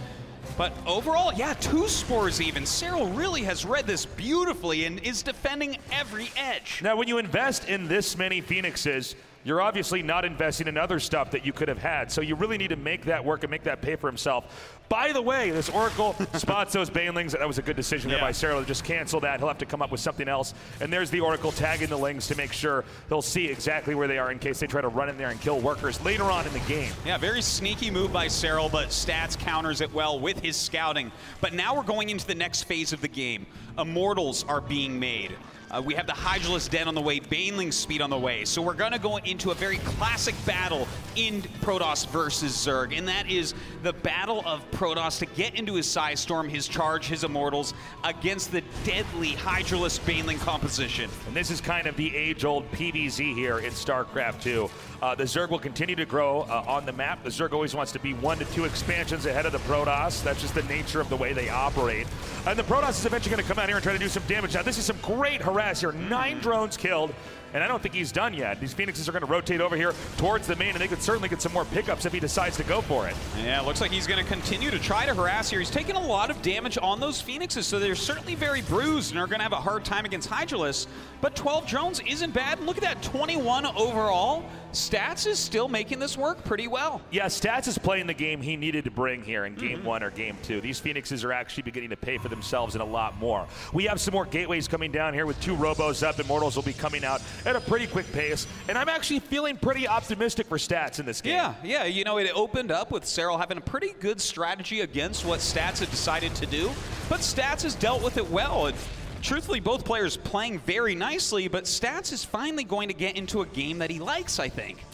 But overall, yeah, two Spores even. Serral really has read this beautifully and is defending every edge. Now, when you invest in this many Phoenixes, you're obviously not investing in other stuff that you could have had. So you really need to make that work and make that pay for himself. By the way, this Oracle spots those Banelings. That was a good decision yeah. there by Serral to just cancel that. He'll have to come up with something else. And there's the Oracle tagging the Lings to make sure they'll see exactly where they are in case they try to run in there and kill workers later on in the game. Yeah, very sneaky move by Serral, but Stats counters it well with his scouting. But now we're going into the next phase of the game. Immortals are being made. Uh, we have the Hydralisk Den on the way, Baneling's Speed on the way. So we're going to go into a very classic battle in Protoss versus Zerg, and that is the battle of Protoss to get into his Psi Storm, his Charge, his Immortals, against the deadly Hydralisk Baneling composition. And this is kind of the age-old P V Z here in StarCraft two. Uh, the Zerg will continue to grow uh, on the map. The Zerg always wants to be one to two expansions ahead of the Protoss. That's just the nature of the way they operate. And the Protoss is eventually going to come out here and try to do some damage. Now, this is some great harass here. Nine drones killed, and I don't think he's done yet. These Phoenixes are going to rotate over here towards the main, and they could certainly get some more pickups if he decides to go for it. Yeah, it looks like he's going to continue to try to harass here. He's taking a lot of damage on those Phoenixes, so they're certainly very bruised and are going to have a hard time against Hydralisk. But twelve drones isn't bad. Look at that, twenty-one overall. Stats is still making this work pretty well. Yeah, Stats is playing the game he needed to bring here in game mm-hmm. one or game two. These Phoenixes are actually beginning to pay for themselves and a lot more. We have some more gateways coming down here with two Robos up. Immortals will be coming out at a pretty quick pace, and I'm actually feeling pretty optimistic for Stats in this game. Yeah, yeah, you know, it opened up with Serral having a pretty good strategy against what Stats had decided to do, but Stats has dealt with it well. It, Truthfully, both players playing very nicely, but Stats is finally going to get into a game that he likes, I think.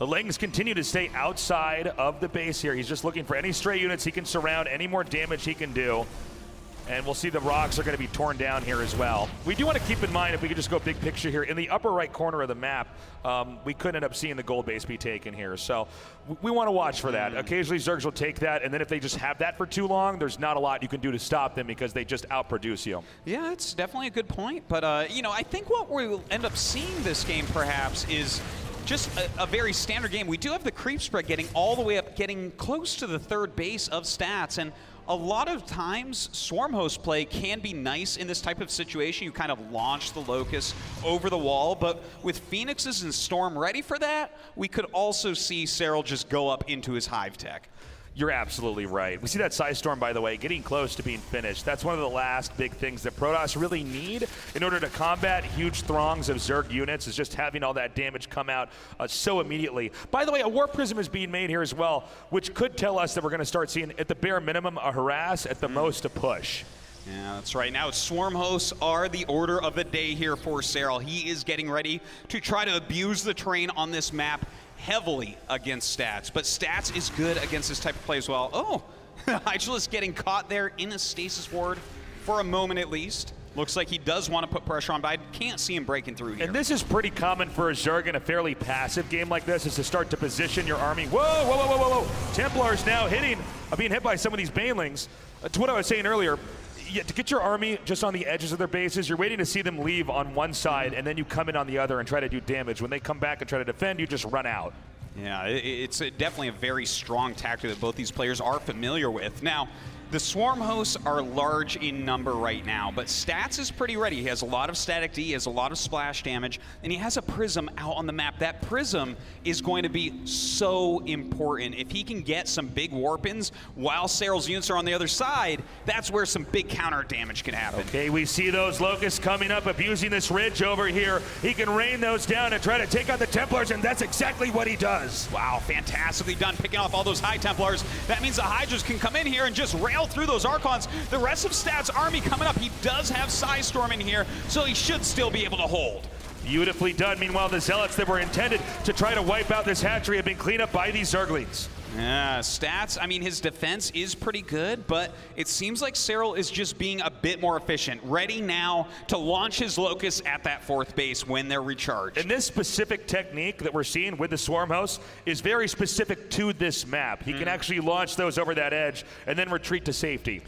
The Lings continue to stay outside of the base here. He's just looking for any stray units he can surround, any more damage he can do. And we'll see the rocks are going to be torn down here as well. We do want to keep in mind, if we could just go big picture here, in the upper right corner of the map, um, we could end up seeing the gold base be taken here. So we want to watch for that. Mm. Occasionally Zergs will take that, and then if they just have that for too long, there's not a lot you can do to stop them because they just outproduce you. Yeah, it's definitely a good point. But, uh, you know, I think what we'll end up seeing this game perhaps is just a, a very standard game. We do have the creep spread getting all the way up, getting close to the third base of Stats. And a lot of times, Swarm Host play can be nice in this type of situation. You kind of launch the Locust over the wall, but with Phoenixes and Storm ready for that, we could also see Serral just go up into his Hive Tech. You're absolutely right. We see that Psi Storm, by the way, getting close to being finished. That's one of the last big things that Protoss really need in order to combat huge throngs of Zerg units, is just having all that damage come out uh, so immediately. By the way, a War Prism is being made here as well, which could tell us that we're going to start seeing, at the bare minimum, a harass, at the mm. most, a push. Yeah, that's right. Now, Swarm Hosts are the order of the day here for Serral. He is getting ready to try to abuse the terrain on this map heavily against Stats, but Stats is good against this type of play as well. Oh, Hydralisk getting caught there in a stasis ward for a moment at least. Looks like he does want to put pressure on, but I can't see him breaking through here. And this is pretty common for a Zerg in a fairly passive game like this, is to start to position your army. Whoa, whoa, whoa, whoa, whoa, whoa. Templar's now hitting, uh, being hit by some of these Banelings. Uh, to what I was saying earlier, yeah, to get your army just on the edges of their bases, you're waiting to see them leave on one side, and then you come in on the other and try to do damage. When they come back and try to defend, you just run out. Yeah, it's definitely a very strong tactic that both these players are familiar with. Now, the Swarm Hosts are large in number right now, but Stats is pretty ready. He has a lot of static D, he has a lot of splash damage, and he has a Prism out on the map. That Prism is going to be so important. If he can get some big warp-ins while Serral's units are on the other side, that's where some big counter damage can happen. Okay, we see those Locusts coming up, abusing this ridge over here. He can rain those down and try to take out the Templars, and that's exactly what he does. Wow, fantastically done, picking off all those high Templars. That means the Hydras can come in here and just rail through those Archons. The rest of Stats' army coming up. He does have Psi Storm in here, so he should still be able to hold. Beautifully done. Meanwhile, the Zealots that were intended to try to wipe out this hatchery have been cleaned up by these Zerglings. Yeah, Stats, I mean, his defense is pretty good, but it seems like Serral is just being a bit more efficient, ready now to launch his Locusts at that fourth base when they're recharged. And this specific technique that we're seeing with the Swarm Host is very specific to this map. He mm. can actually launch those over that edge and then retreat to safety.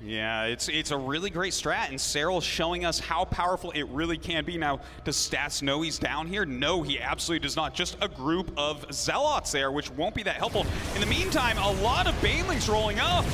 Yeah, it's it's a really great strat, and Serral's showing us how powerful it really can be. Now, does Stats know he's down here? No, he absolutely does not. Just a group of Zealots there, which won't be that helpful. In the meantime, a lot of Banelings rolling up.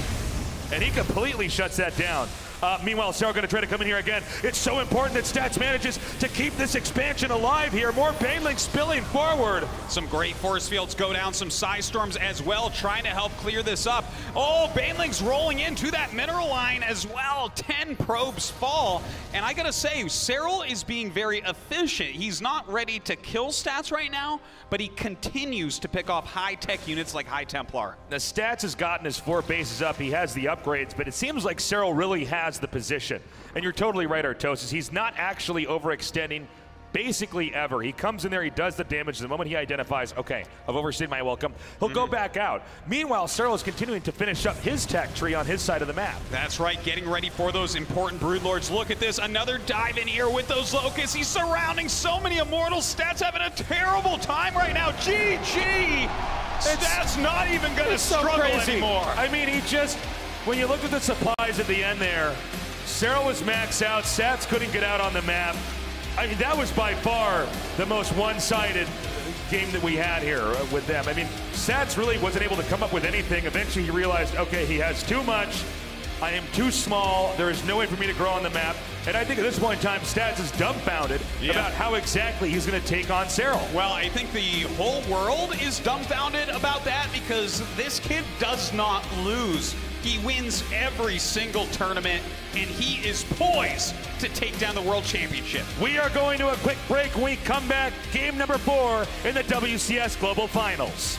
And he completely shuts that down. Uh, meanwhile, Serral going to try to come in here again. It's so important that Stats manages to keep this expansion alive here. More Baneling spilling forward. Some great force fields go down, some size storms as well, trying to help clear this up. Oh, Baneling's rolling into that mineral line as well. ten probes fall. And I gotta say, Serral is being very efficient. He's not ready to kill Stats right now, but he continues to pick off high-tech units like High Templar. The Stats has gotten his four bases up. He has the upgrades, but it seems like Serral really has the position. And you're totally right, Artosis. He's not actually overextending basically ever. He comes in there, he does the damage. The moment he identifies, okay, I've overstayed my welcome, he'll mm-hmm. go back out. Meanwhile, Serral is continuing to finish up his tech tree on his side of the map. That's right, getting ready for those important Broodlords. Look at this, another dive in here with those Locusts. He's surrounding so many Immortals. Stats having a terrible time right now. G G! Stats not even gonna struggle anymore. I mean, he just, when you look at the supplies at the end there, Serral was maxed out, Stats couldn't get out on the map. I mean, that was by far the most one-sided game that we had here with them. I mean, Stats really wasn't able to come up with anything. Eventually he realized, okay, he has too much. I am too small. There is no way for me to grow on the map. And I think at this point in time, Stats is dumbfounded yeah. about how exactly he's going to take on Serral. Well, I think the whole world is dumbfounded about that because this kid does not lose. He wins every single tournament, and he is poised to take down the World Championship. We are going to a quick break. When we come back, game number four in the W C S Global Finals.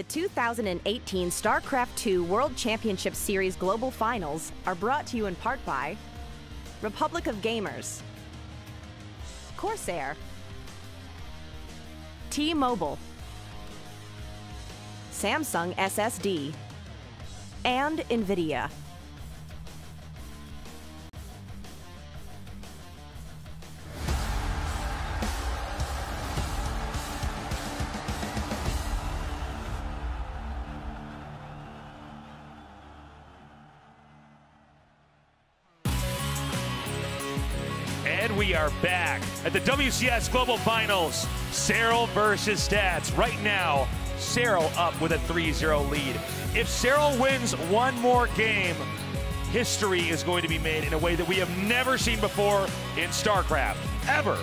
The two thousand eighteen StarCraft two World Championship Series Global Finals are brought to you in part by Republic of Gamers, Corsair, T-Mobile, Samsung S S D, and NVIDIA. And we are back at the W C S Global Finals. Serral versus Stats. Right now, Serral up with a three zero lead. If Serral wins one more game, history is going to be made in a way that we have never seen before in StarCraft, ever.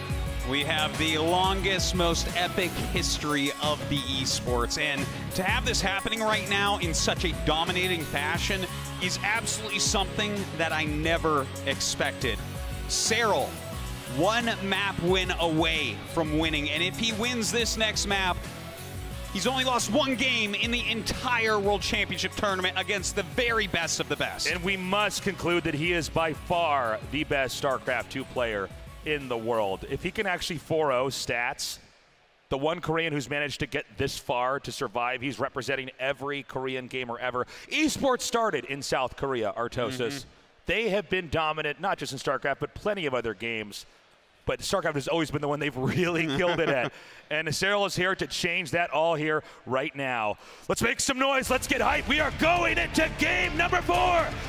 We have the longest, most epic history of the esports, and to have this happening right now in such a dominating fashion is absolutely something that I never expected. Serral, one map win away from winning, and if he wins this next map, he's only lost one game in the entire World Championship tournament against the very best of the best. And we must conclude that he is by far the best StarCraft two player in the world. If he can actually four oh Stats, the one Korean who's managed to get this far to survive, he's representing every Korean gamer ever. Esports started in South Korea, Artosis. Mm-hmm. They have been dominant, not just in StarCraft, but plenty of other games. But StarCraft has always been the one they've really killed it at. And Serral is here to change that all here right now. Let's make some noise. Let's get hype. We are going into game number four.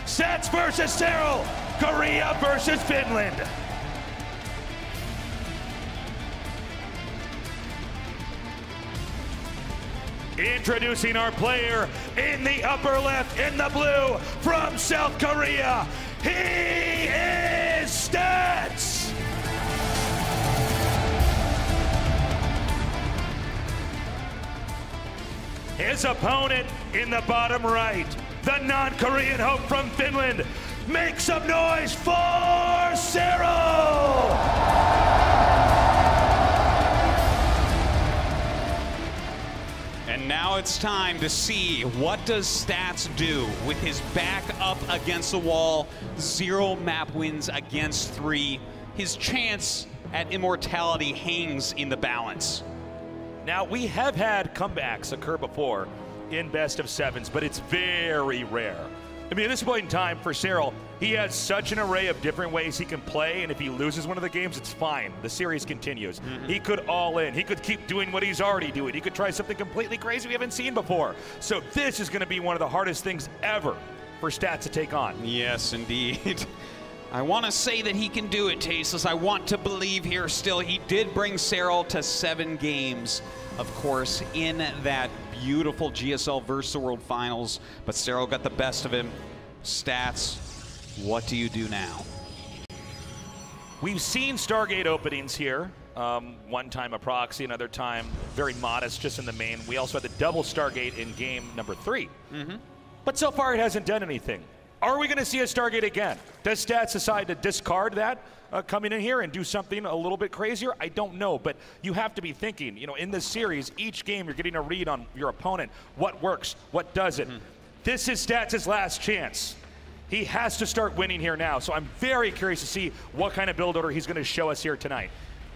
Stats versus Serral. Korea versus Finland. Introducing our player in the upper left, in the blue, from South Korea. He is Stats. His opponent in the bottom right, the non-Korean hope from Finland. Make some noise for Serral! And now it's time to see, what does Stats do with his back up against the wall? Zero map wins against three. His chance at immortality hangs in the balance. Now, we have had comebacks occur before in best of sevens, but it's very rare. I mean, at this point in time for Serral, he has such an array of different ways he can play, and if he loses one of the games, it's fine. The series continues. Mm-hmm. He could all in. He could keep doing what he's already doing. He could try something completely crazy we haven't seen before. So this is going to be one of the hardest things ever for Stats to take on. Yes, indeed. I want to say that he can do it, Tasteless. I want to believe here still. He did bring Serral to seven games, of course, in that beautiful G S L versus the World Finals. But Serral got the best of him. Stats, what do you do now? We've seen Stargate openings here. Um, one time a proxy, another time very modest, just in the main. We also had the double Stargate in game number three. Mm-hmm. But so far it hasn't done anything. Are we going to see a Stargate again? Does Stats decide to discard that uh, coming in here and do something a little bit crazier? I don't know, but you have to be thinking, you know, in this series, each game you're getting a read on your opponent, what works, what doesn't. Mm-hmm. This is Stats' last chance. He has to start winning here now, so I'm very curious to see what kind of build order he's going to show us here tonight.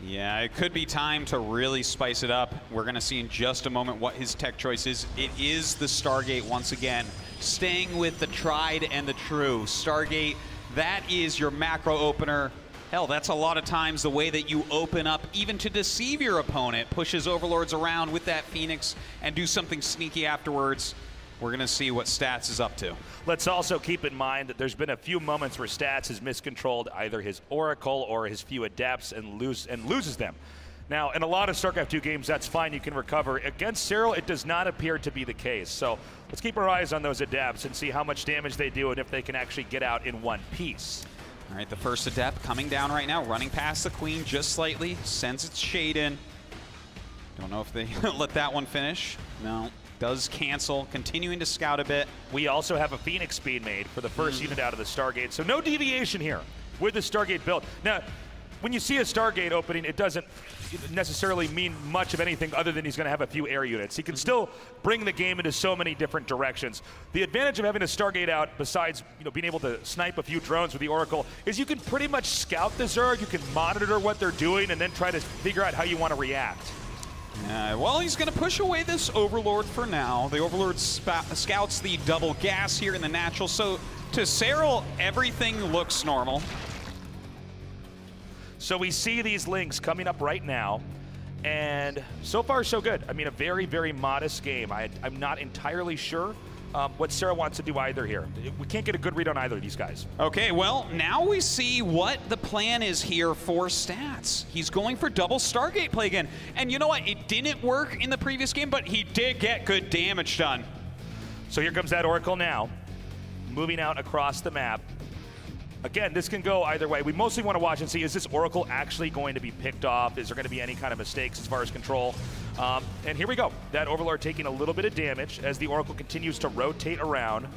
Yeah, it could be time to really spice it up. We're going to see in just a moment what his tech choice is. It is the Stargate once again, staying with the tried and the true. Stargate, that is your macro opener. Hell, that's a lot of times the way that you open up even to deceive your opponent, pushes Overlords around with that Phoenix and do something sneaky afterwards. We're going to see what Stats is up to. Let's also keep in mind that there's been a few moments where Stats has miscontrolled either his Oracle or his few Adepts and, lose, and loses them. Now, in a lot of StarCraft two games, that's fine. You can recover. Against Serral, it does not appear to be the case. So let's keep our eyes on those Adepts and see how much damage they do and if they can actually get out in one piece. All right, the first Adept coming down right now, running past the Queen just slightly, sends its Shade in. Don't know if they let that one finish. No. Does cancel, continuing to scout a bit. We also have a Phoenix being made for the first mm. unit out of the Stargate, so no deviation here with the Stargate build. Now, when you see a Stargate opening, it doesn't necessarily mean much of anything other than he's going to have a few air units. He can still bring the game into so many different directions. The advantage of having a Stargate out, besides you know being able to snipe a few drones with the Oracle, is you can pretty much scout the Zerg, you can monitor what they're doing, and then try to figure out how you want to react. Uh, well, he's going to push away this Overlord for now. The Overlord scouts the double gas here in the natural, so to Serral, everything looks normal. So we see these links coming up right now, and so far so good. I mean, a very, very modest game. I, I'm not entirely sure um, what Serral wants to do either here. We can't get a good read on either of these guys. Okay, well, now we see what the plan is here for Stats. He's going for double Stargate play again. And you know what? It didn't work in the previous game, but he did get good damage done. So here comes that Oracle now, moving out across the map. Again, this can go either way. We mostly want to watch and see, is this Oracle actually going to be picked off? Is there going to be any kind of mistakes as far as control? Um, and here we go. That Overlord taking a little bit of damage as the Oracle continues to rotate around.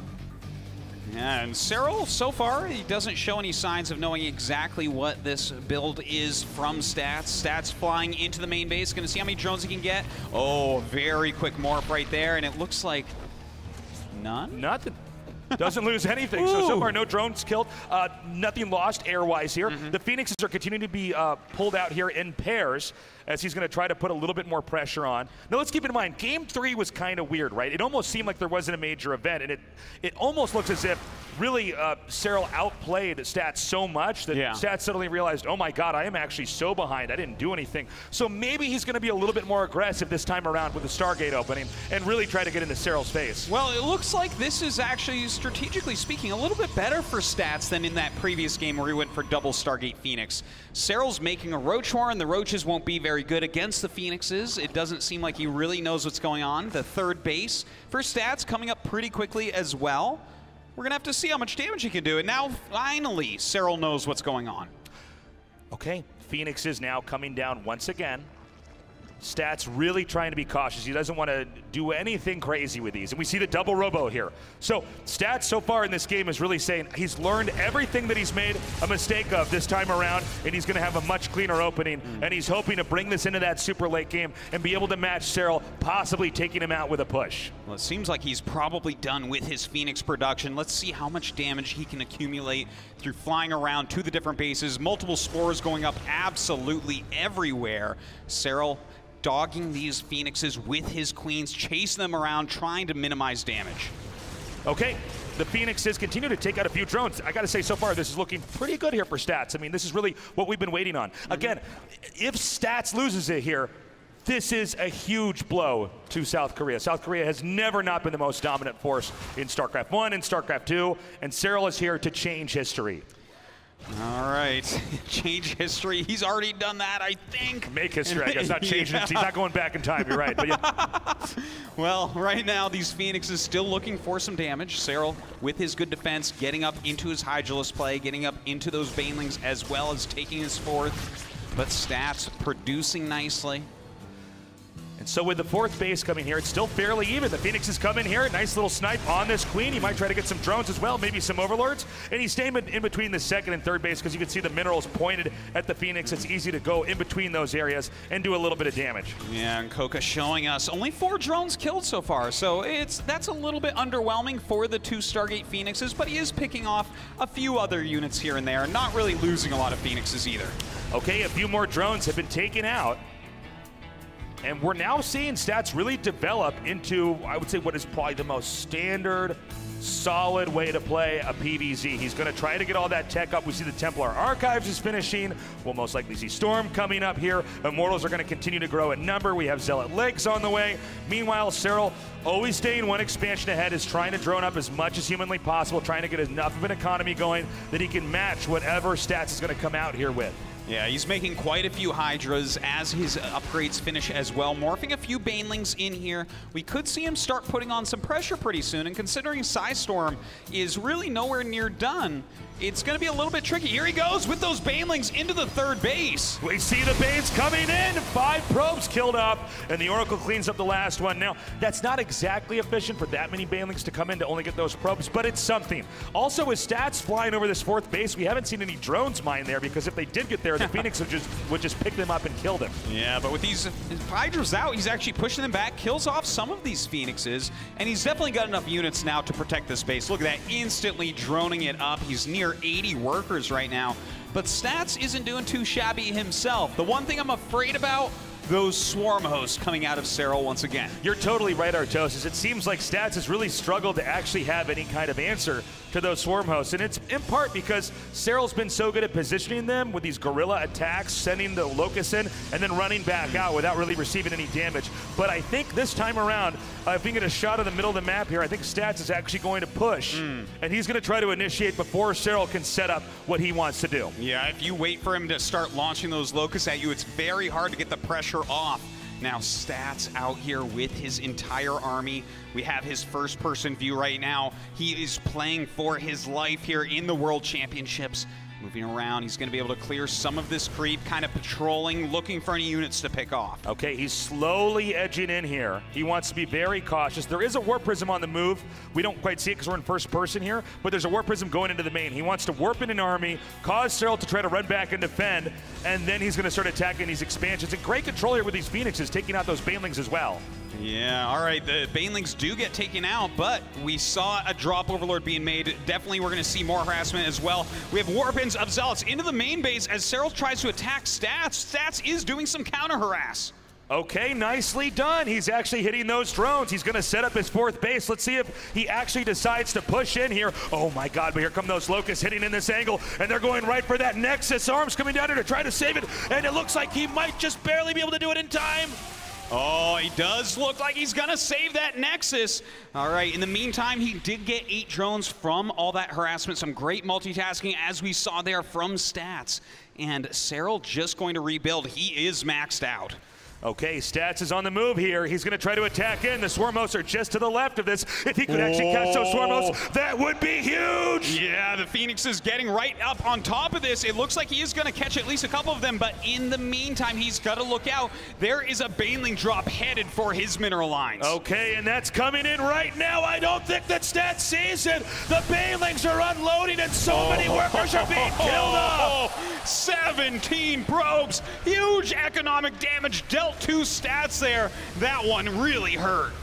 And Serral, so far, he doesn't show any signs of knowing exactly what this build is from Stats. Stats flying into the main base. Going to see how many drones he can get. Oh, very quick morph right there. And it looks like none. Not the doesn't lose anything, so so far no drones killed, uh, nothing lost air-wise here. Mm-hmm. The Phoenixes are continuing to be uh, pulled out here in pairs as he's going to try to put a little bit more pressure on. Now let's keep in mind, game three was kind of weird, right? It almost seemed like there wasn't a major event, and it, it almost looks as if really uh, Serral outplayed Stats so much that yeah. Stats suddenly realized, oh my god, I am actually so behind, I didn't do anything. So maybe he's going to be a little bit more aggressive this time around with the Stargate opening and really try to get into Serral's face. Well, it looks like this is actually, strategically speaking, a little bit better for Stats than in that previous game where he went for double Stargate Phoenix. Serral's making a Roach Horn, the Roaches won't be very good against the Phoenixes. It doesn't seem like he really knows what's going on. The third base for Stats coming up pretty quickly as well. We're going to have to see how much damage he can do. And now, finally, Serral knows what's going on. Okay, Phoenix is now coming down once again. Stats really trying to be cautious. He doesn't want to do anything crazy with these. And we see the double Robo here. So, Stats so far in this game is really saying he's learned everything that he's made a mistake of this time around, and he's going to have a much cleaner opening. Mm. And he's hoping to bring this into that super late game and be able to match Serral, possibly taking him out with a push. Well, it seems like he's probably done with his Phoenix production. Let's see how much damage he can accumulate through flying around to the different bases. Multiple Spores going up absolutely everywhere. Serral dogging these Phoenixes with his Queens, chasing them around, trying to minimize damage. Okay, the Phoenixes continue to take out a few drones. I gotta say, so far, this is looking pretty good here for Stats. I mean, this is really what we've been waiting on. Mm-hmm. Again, if Stats loses it here, this is a huge blow to South Korea. South Korea has never not been the most dominant force in StarCraft one and StarCraft two, and Serral is here to change history. All right, change history. He's already done that, I think. Make history, I guess, not changing. Yeah. He's not going back in time, you're right. But yeah. Well, right now, these Phoenixes still looking for some damage. Serral, with his good defense, getting up into his Hydralisk play, getting up into those Banelings, as well as taking his fourth. But Stats producing nicely. And so with the fourth base coming here, it's still fairly even. The Phoenixes come in here, nice little snipe on this Queen. He might try to get some drones as well, maybe some Overlords. And he's staying in between the second and third base because you can see the minerals pointed at the Phoenix. It's easy to go in between those areas and do a little bit of damage. Yeah, and Coca showing us only four drones killed so far. So it's that's a little bit underwhelming for the two Stargate Phoenixes, but he is picking off a few other units here and there, and not really losing a lot of Phoenixes either. Okay, a few more drones have been taken out. And we're now seeing Stats really develop into, I would say, what is probably the most standard, solid way to play a P V Z. He's going to try to get all that tech up. We see the Templar Archives is finishing. We'll most likely see Storm coming up here. Immortals are going to continue to grow in number. We have Zealot Lakes on the way. Meanwhile, Serral, always staying one expansion ahead, is trying to drone up as much as humanly possible, trying to get enough of an economy going that he can match whatever Stats is going to come out here with. Yeah, he's making quite a few Hydras as his upgrades finish as well, morphing a few Banelings in here. We could see him start putting on some pressure pretty soon, and considering Psystorm is really nowhere near done, it's going to be a little bit tricky. Here he goes with those Banelings into the third base. We see the Banes coming in. Five probes killed up, and the Oracle cleans up the last one. Now, that's not exactly efficient for that many Banelings to come in to only get those probes, but it's something. Also, with Stats flying over this fourth base, we haven't seen any drones mine there, because if they did get there, there, the Phoenix would just would just pick them up and kill them. Yeah, but with these Hydra's out, he's actually pushing them back, kills off some of these Phoenixes, and he's definitely got enough units now to protect this base. Look at that, instantly droning it up. He's near eighty workers right now, but Stats isn't doing too shabby himself. The one thing I'm afraid about, those Swarm Hosts coming out of Serral once again. You're totally right, Artosis. It seems like Stats has really struggled to actually have any kind of answer to those Swarm Hosts, and it's in part because Serral's been so good at positioning them with these guerrilla attacks, sending the Locust in, and then running back out without really receiving any damage. But I think this time around, uh, if we get a shot in the middle of the map here, I think Stats is actually going to push, mm. and he's going to try to initiate before Serral can set up what he wants to do. Yeah, if you wait for him to start launching those Locusts at you, it's very hard to get the pressure off. Now Stats out here with his entire army. We have his first person view right now. He is playing for his life here in the World Championships. Moving around, he's going to be able to clear some of this creep, kind of patrolling, looking for any units to pick off. Okay, he's slowly edging in here. He wants to be very cautious. There is a War Prism on the move. We don't quite see it because we're in first person here, but there's a War Prism going into the main. He wants to warp in an army, cause Serral to try to run back and defend, and then he's going to start attacking these expansions. And great control here with these Phoenixes, taking out those Banelings as well. Yeah, all right, the Banelings do get taken out, but we saw a drop Overlord being made. Definitely we're going to see more harassment as well. We have Warpins of Zealots into the main base as Serral tries to attack Stats. Stats is doing some counter-harass. Okay, nicely done. He's actually hitting those drones. He's going to set up his fourth base. Let's see if he actually decides to push in here. Oh my god, but here come those Locusts hitting in this angle, and they're going right for that Nexus. Arms coming down here to try to save it, and it looks like he might just barely be able to do it in time. Oh, he does look like he's gonna save that Nexus. All right, in the meantime, he did get eight drones from all that harassment. Some great multitasking as we saw there from Stats. And Serral just going to rebuild. He is maxed out. Okay, Stats is on the move here. He's gonna try to attack in. The Swarm Hosts are just to the left of this. If he could actually catch those Swarm Hosts, that would be huge! Yeah, the Phoenix is getting right up on top of this. It looks like he is gonna catch at least a couple of them, but in the meantime, he's gotta look out. There is a Baneling drop headed for his mineral lines. Okay, and that's coming in right now. I don't think that Stats sees it. The Banelings are unloading, and so oh. many workers are being killed off! Oh. seventeen probes, huge economic damage dealt two Stats there. That one really hurt.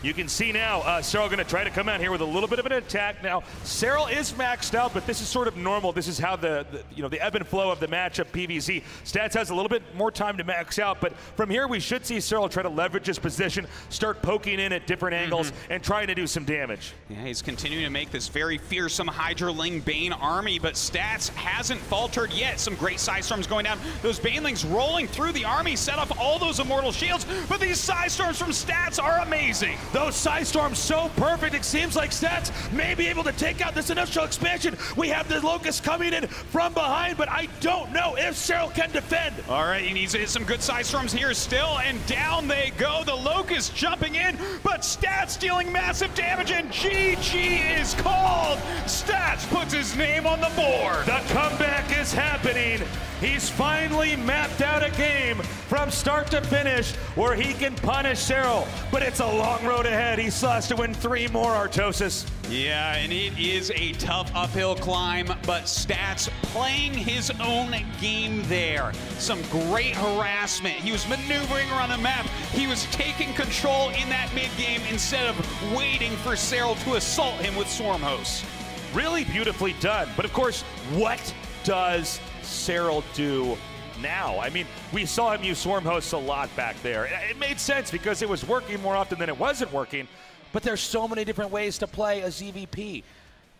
You can see now uh, Serral going to try to come out here with a little bit of an attack. Now Serral is maxed out, but this is sort of normal. This is how the, the you know the ebb and flow of the matchup P V Z. Stats has a little bit more time to max out, but from here we should see Serral try to leverage his position, start poking in at different angles, mm-hmm. and trying to do some damage. Yeah, he's continuing to make this very fearsome Hydraling Bane army, but Stats hasn't faltered yet. Some great side storms going down. Those Banelings rolling through the army, set off all those Immortal shields, but these side storms from Stats are amazing. Those side storms so perfect, it seems like Stats may be able to take out this initial expansion. We have the Locust coming in from behind, but I don't know if Serral can defend. All right, he needs to hit some good side storms here still, and down they go. The Locust jumping in, but Stats dealing massive damage, and G G is called. Stats puts his name on the board. The comeback is happening. He's finally mapped out a game from start to finish where he can punish Serral, but it's a long road ahead. He still has to win three more, Artosis. Yeah, and it is a tough uphill climb, but Stats playing his own game there. Some great harassment. He was maneuvering around the map. He was taking control in that mid-game instead of waiting for Serral to assault him with Swarm Hosts. Really beautifully done, but of course, what does Serral do now? I mean, we saw him use Swarm Hosts a lot back there. It made sense because it was working more often than it wasn't working, but there's so many different ways to play a Z V P.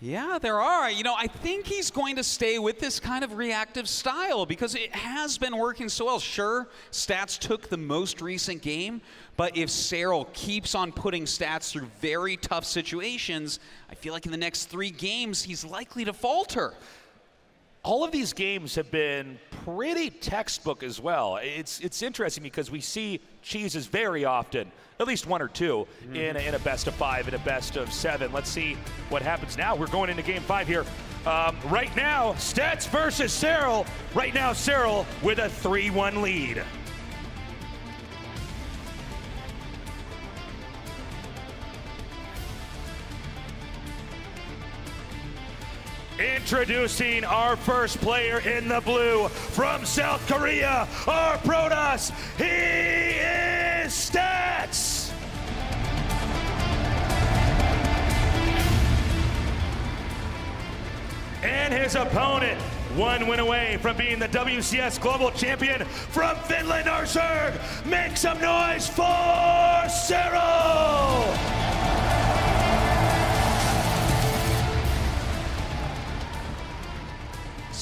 Yeah, there are. You know, I think he's going to stay with this kind of reactive style because it has been working so well. Sure, Stats took the most recent game, but if Serral keeps on putting Stats through very tough situations, I feel like in the next three games, he's likely to falter. All of these games have been pretty textbook as well. It's, it's interesting because we see cheeses very often, at least one or two, mm-hmm. in, a, in a best of five, in a best of seven. Let's see what happens now. We're going into game five here. Um, right now, Stats versus Serral. Right now, Serral with a three one lead. Introducing our first player in the blue from South Korea, our Protoss, he is Stats! And his opponent, one win away from being the W C S Global Champion from Finland, our Zerg. Make some noise for Serral!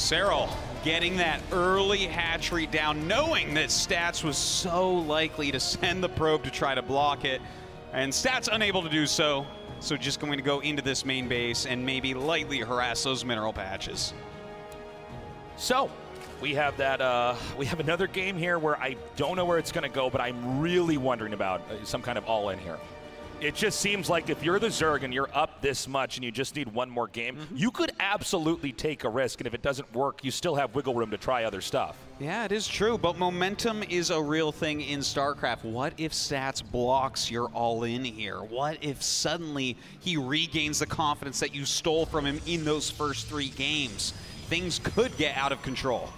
Serral getting that early hatchery down, knowing that Stats was so likely to send the probe to try to block it, and Stats unable to do so, so just going to go into this main base and maybe lightly harass those mineral patches. So we have that, uh, we have another game here where I don't know where it's going to go, but I'm really wondering about some kind of all-in here. It just seems like if you're the Zerg and you're up this much and you just need one more game, mm-hmm. you could absolutely take a risk, and if it doesn't work, you still have wiggle room to try other stuff. Yeah, it is true, but momentum is a real thing in StarCraft. What if Stats blocks your all-in here? What if suddenly he regains the confidence that you stole from him in those first three games? Things could get out of control.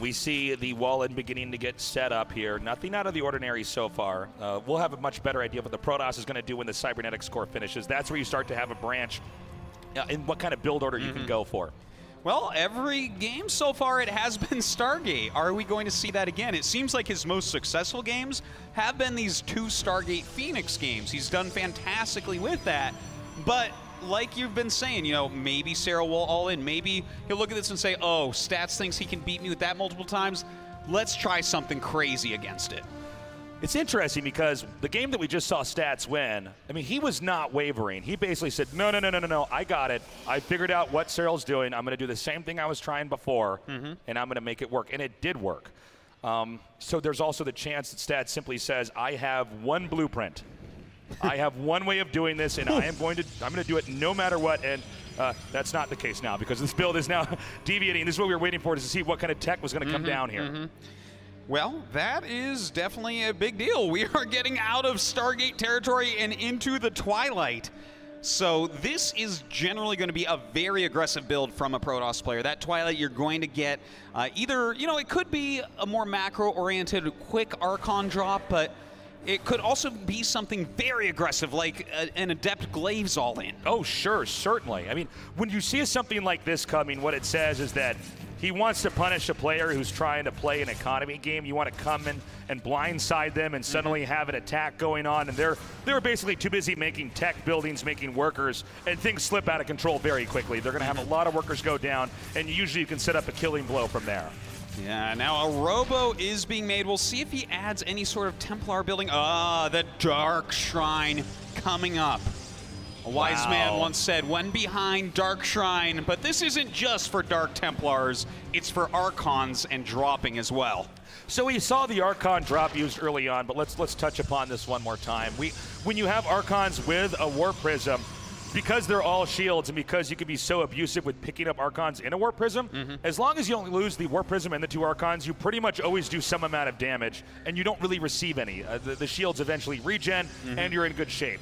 We see the wall-in beginning to get set up here. Nothing out of the ordinary so far. Uh, we'll have a much better idea of what the Protoss is going to do when the Cybernetics Core finishes. That's where you start to have a branch uh, in what kind of build order mm-hmm. you can go for. Well, every game so far, it has been Stargate. Are we going to see that again? It seems like his most successful games have been these two Stargate Phoenix games. He's done fantastically with that, but like you've been saying, you know, maybe Serral will all in. Maybe he'll look at this and say, oh, Stats thinks he can beat me with that multiple times. Let's try something crazy against it. It's interesting because the game that we just saw Stats win, I mean, he was not wavering. He basically said, no, no, no, no, no, no, I got it. I figured out what Serral's doing. I'm going to do the same thing I was trying before, mm-hmm. and I'm going to make it work. And it did work. Um, so there's also the chance that Stats simply says, I have one blueprint. I have one way of doing this, and I am going to I'm going to do it no matter what. And uh, that's not the case now because this build is now deviating. This is what we were waiting for, is to see what kind of tech was going to mm-hmm, come down here. Mm-hmm. Well, that is definitely a big deal. We are getting out of Stargate territory and into the Twilight. So this is generally going to be a very aggressive build from a Protoss player. That Twilight, you're going to get uh, either, you know, it could be a more macro-oriented quick Archon drop, but it could also be something very aggressive, like a, an Adept Glaives all-in. Oh, sure, certainly. I mean, when you see something like this coming, what it says is that he wants to punish a player who's trying to play an economy game. You want to come in and blindside them and suddenly mm-hmm. have an attack going on, and they're, they're basically too busy making tech buildings, making workers, and things slip out of control very quickly. They're going to have a lot of workers go down, and usually you can set up a killing blow from there. Yeah, now a Robo is being made. We'll see if he adds any sort of Templar building. Ah, the Dark Shrine coming up. A wise wow. man once said, when behind Dark Shrine, but this isn't just for Dark Templars, it's for Archons and dropping as well. So we saw the Archon drop used early on, but let's let's touch upon this one more time. We, when you have Archons with a War Prism, because they're all shields and because you can be so abusive with picking up Archons in a War Prism, mm-hmm. as long as you only lose the War Prism and the two Archons, you pretty much always do some amount of damage, and you don't really receive any. Uh, the, the shields eventually regen, mm-hmm. and you're in good shape.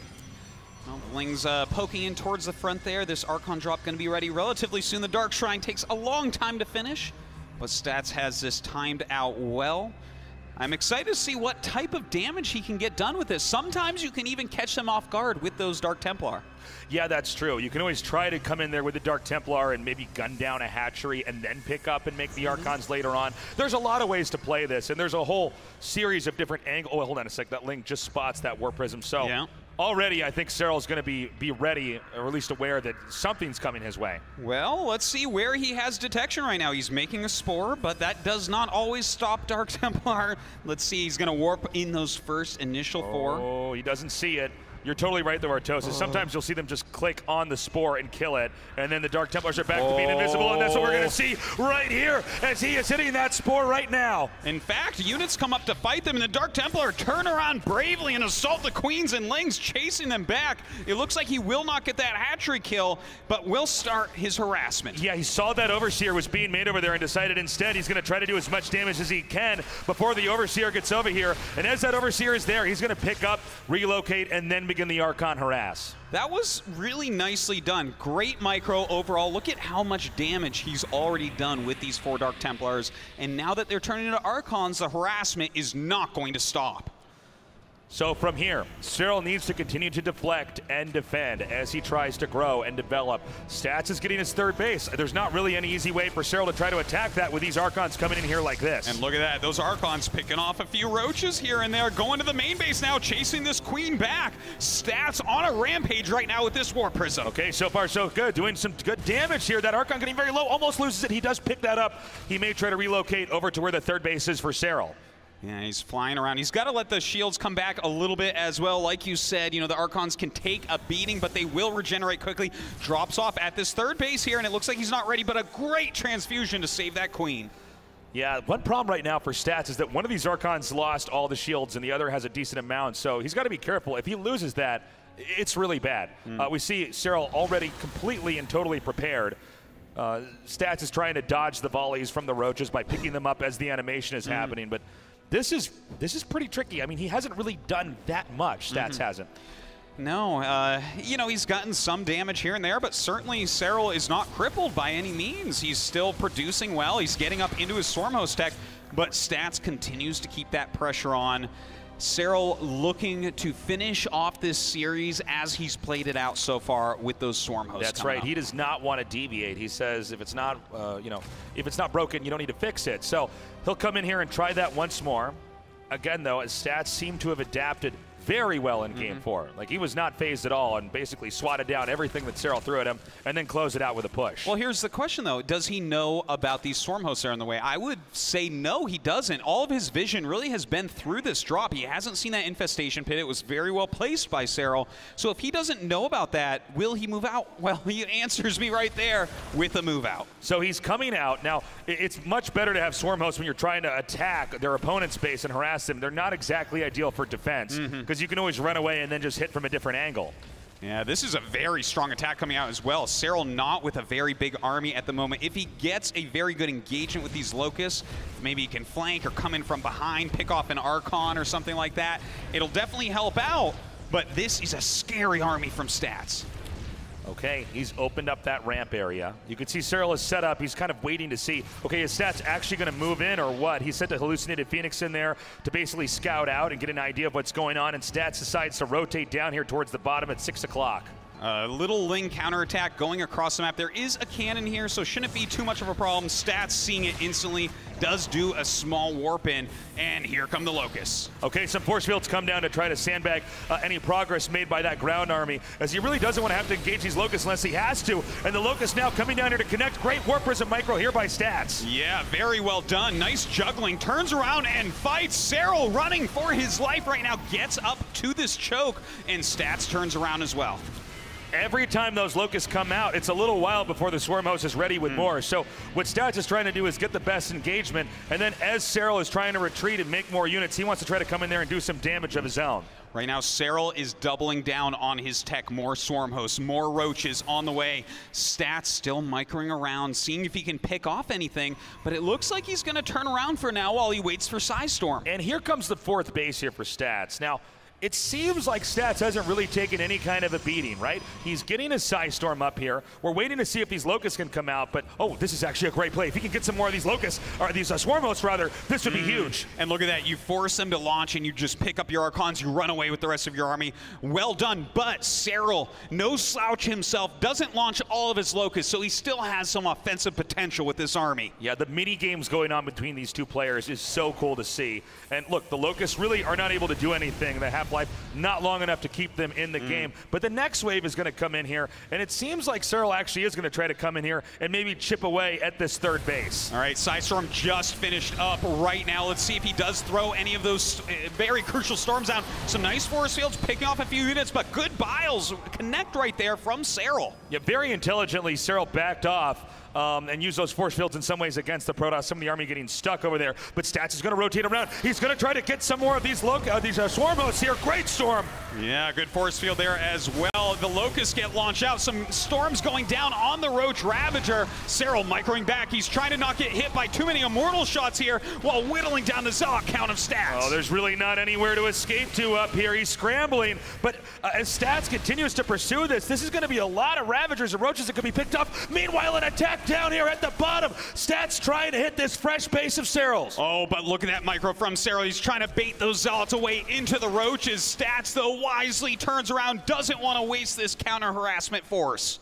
Well, Ling's uh, poking in towards the front there. This Archon drop going to be ready relatively soon. The Dark Shrine takes a long time to finish, but Stats has this timed out well. I'm excited to see what type of damage he can get done with this. Sometimes you can even catch them off guard with those Dark Templar. Yeah, that's true. You can always try to come in there with the Dark Templar and maybe gun down a hatchery and then pick up and make the Archons later on. There's a lot of ways to play this, and there's a whole series of different angles. Oh, hold on a sec. That Link just spots that War Prism. So yeah. Already, I think Serral's going to be, be ready, or at least aware that something's coming his way. Well, let's see where he has detection right now. He's making a Spore, but that does not always stop Dark Templar. Let's see, he's going to warp in those first initial oh, four. Oh, he doesn't see it. You're totally right, though, Artosis. Oh. Sometimes you'll see them just click on the Spore and kill it, and then the Dark Templars are back oh. to being invisible, and that's what we're going to see right here as he is hitting that Spore right now. In fact, units come up to fight them, and the Dark Templar turn around bravely and assault the Queens and Lings, chasing them back. It looks like he will not get that hatchery kill, but will start his harassment. Yeah, he saw that Overseer was being made over there and decided instead he's going to try to do as much damage as he can before the Overseer gets over here. And as that Overseer is there, he's going to pick up, relocate, and then begin the Archon harass. That was really nicely done. Great micro overall. Look at how much damage he's already done with these four Dark Templars. And now that they're turning into Archons, the harassment is not going to stop. So from here, Serral needs to continue to deflect and defend as he tries to grow and develop. Stats is getting his third base. There's not really any easy way for Serral to try to attack that with these Archons coming in here like this. And look at that, those Archons picking off a few Roaches here and there, going to the main base now, chasing this Queen back. Stats on a rampage right now with this War Prism. Okay, so far so good, doing some good damage here. That Archon getting very low, almost loses it. He does pick that up. He may try to relocate over to where the third base is for Serral. Yeah, he's flying around. He's got to let the shields come back a little bit as well. Like you said, you know, the Archons can take a beating, but they will regenerate quickly. Drops off at this third base here, and it looks like he's not ready, but a great transfusion to save that Queen. Yeah, one problem right now for Stats is that one of these Archons lost all the shields, and the other has a decent amount, so he's got to be careful. If he loses that, it's really bad. Mm. Uh, we see Serral already completely and totally prepared. Uh, Stats is trying to dodge the volleys from the Roaches by picking them up as the animation is mm. happening, but This is this is pretty tricky. I mean, he hasn't really done that much. Stats mm-hmm. hasn't. No, uh, you know, he's gotten some damage here and there, but certainly Serral is not crippled by any means. He's still producing well. He's getting up into his Swarm Host tech, but Stats continues to keep that pressure on. Serral looking to finish off this series as he's played it out so far with those Swarm Hosts. That's right. Up. He does not want to deviate. He says if it's not, uh, you know, if it's not broken, you don't need to fix it. So he'll come in here and try that once more. Again, though, his Stats seem to have adapted very well in mm-hmm. game four. Like, he was not phased at all and basically swatted down everything that Serral threw at him and then closed it out with a push. Well, here's the question, though. Does he know about these Swarm Hosts there in the way? I would say no, he doesn't. All of his vision really has been through this drop. He hasn't seen that Infestation Pit. It was very well placed by Serral. So if he doesn't know about that, will he move out? Well, he answers me right there with a move out. So he's coming out. Now, it's much better to have Swarm Hosts when you're trying to attack their opponent's base and harass them. They're not exactly ideal for defense. Mm-hmm. Because you can always run away and then just hit from a different angle. Yeah, this is a very strong attack coming out as well. Serral not with a very big army at the moment. If he gets a very good engagement with these Locusts, maybe he can flank or come in from behind, pick off an Archon or something like that. It'll definitely help out, but this is a scary army from Stats. Okay, he's opened up that ramp area. You can see Serral is set up. He's kind of waiting to see, okay, is Stats actually going to move in or what? He sent a hallucinated Phoenix in there to basically scout out and get an idea of what's going on, and Stats decides to rotate down here towards the bottom at six o'clock. A uh, little Ling counterattack going across the map. There is a cannon here, so shouldn't be too much of a problem. Stats seeing it instantly does do a small warp in, and here come the Locusts. Okay, some force fields come down to try to sandbag uh, any progress made by that ground army, as he really doesn't want to have to engage these Locusts unless he has to, and the Locusts now coming down here to connect. Great Warp Prism micro here by Stats. Yeah, very well done. Nice juggling. Turns around and fights. Serral running for his life right now. Gets up to this choke, and Stats turns around as well. Every time those Locusts come out, it's a little while before the Swarm Host is ready with mm. more. So what Stats is trying to do is get the best engagement, and then as Serral is trying to retreat and make more units, he wants to try to come in there and do some damage of his own. Right now, Serral is doubling down on his tech. More Swarm Hosts, more Roaches on the way. Stats still microing around, seeing if he can pick off anything, but it looks like he's going to turn around for now while he waits for Psystorm. And here comes the fourth base here for Stats. Now, it seems like Stats hasn't really taken any kind of a beating, right? He's getting a Psystorm up here. We're waiting to see if these Locusts can come out, but oh, this is actually a great play. If he can get some more of these Locusts, or these uh, Swarm Hosts rather, this would be mm. huge. And look at that, you force them to launch and you just pick up your Archons, you run away with the rest of your army. Well done, but Serral, no slouch himself, doesn't launch all of his Locusts, so he still has some offensive potential with this army. Yeah, the mini games going on between these two players is so cool to see. And look, the Locusts really are not able to do anything. They have life not long enough to keep them in the mm. game, but the next wave is going to come in here, and it seems like Serral actually is going to try to come in here and maybe chip away at this third base. All right, Psystorm just finished up right now. Let's see if he does throw any of those very crucial storms down. Some nice force fields, picking off a few units, but good Biles connect right there from Serral. Yeah, very intelligently Serral backed off um, and use those force fields in some ways against the Protoss. Some of the army getting stuck over there, but Stats is going to rotate around. He's going to try to get some more of these lo uh, these uh, Swarm Hosts here. Great Storm. Yeah, good force field there as well. The Locusts get launched out. Some Storms going down on the Roach Ravager. Serral microing back. He's trying to not get hit by too many Immortal shots here while whittling down the Zealot count of Stats. Oh, there's really not anywhere to escape to up here. He's scrambling, but uh, as Stats continues to pursue this, this is going to be a lot of Ravagers and Roaches that could be picked up. Meanwhile, an attack down here at the bottom. Stats trying to hit this fresh base of Serral's. Oh, but look at that micro from Serral. He's trying to bait those Zealots away into the Roaches. Stats, though, wisely turns around, doesn't want to waste this counter harassment force.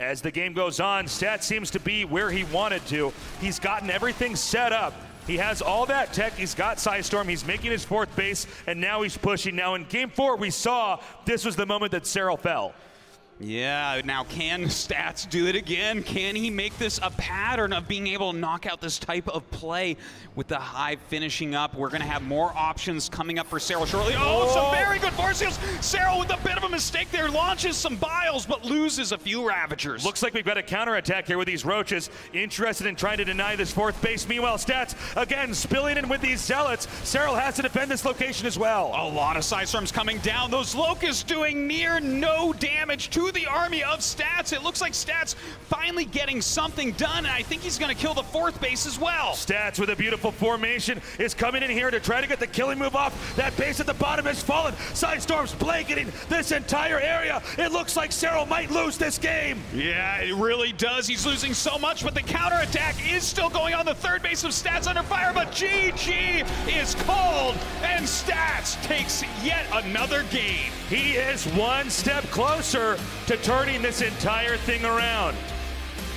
As the game goes on, Stats seems to be where he wanted to. He's gotten everything set up. He has all that tech, he's got Psystorm, he's making his fourth base, and now he's pushing. Now in game four, we saw this was the moment that Serral fell. Yeah, now can Stats do it again? Can he make this a pattern of being able to knock out this type of play with the high finishing up? We're going to have more options coming up for Serral shortly. Oh, oh, some very good force fields. Serral with a bit of a mistake there, launches some Biles, but loses a few Ravagers. Looks like we've got a counterattack here with these Roaches, interested in trying to deny this fourth base. Meanwhile, Stats, again, spilling in with these Zealots. Serral has to defend this location as well. A lot of Psystorms coming down. Those Locusts doing near no damage to the army of Stats. It looks like Stats finally getting something done, and I think he's going to kill the fourth base as well. Stats with a beautiful formation is coming in here to try to get the killing move off. That base at the bottom has fallen. Sidestorm's blanketing this entire area. It looks like Serral might lose this game. Yeah, it really does. He's losing so much, but the counterattack is still going on. The third base of Stats under fire, but G G is called, and Stats takes yet another game. He is one step closer to turning this entire thing around.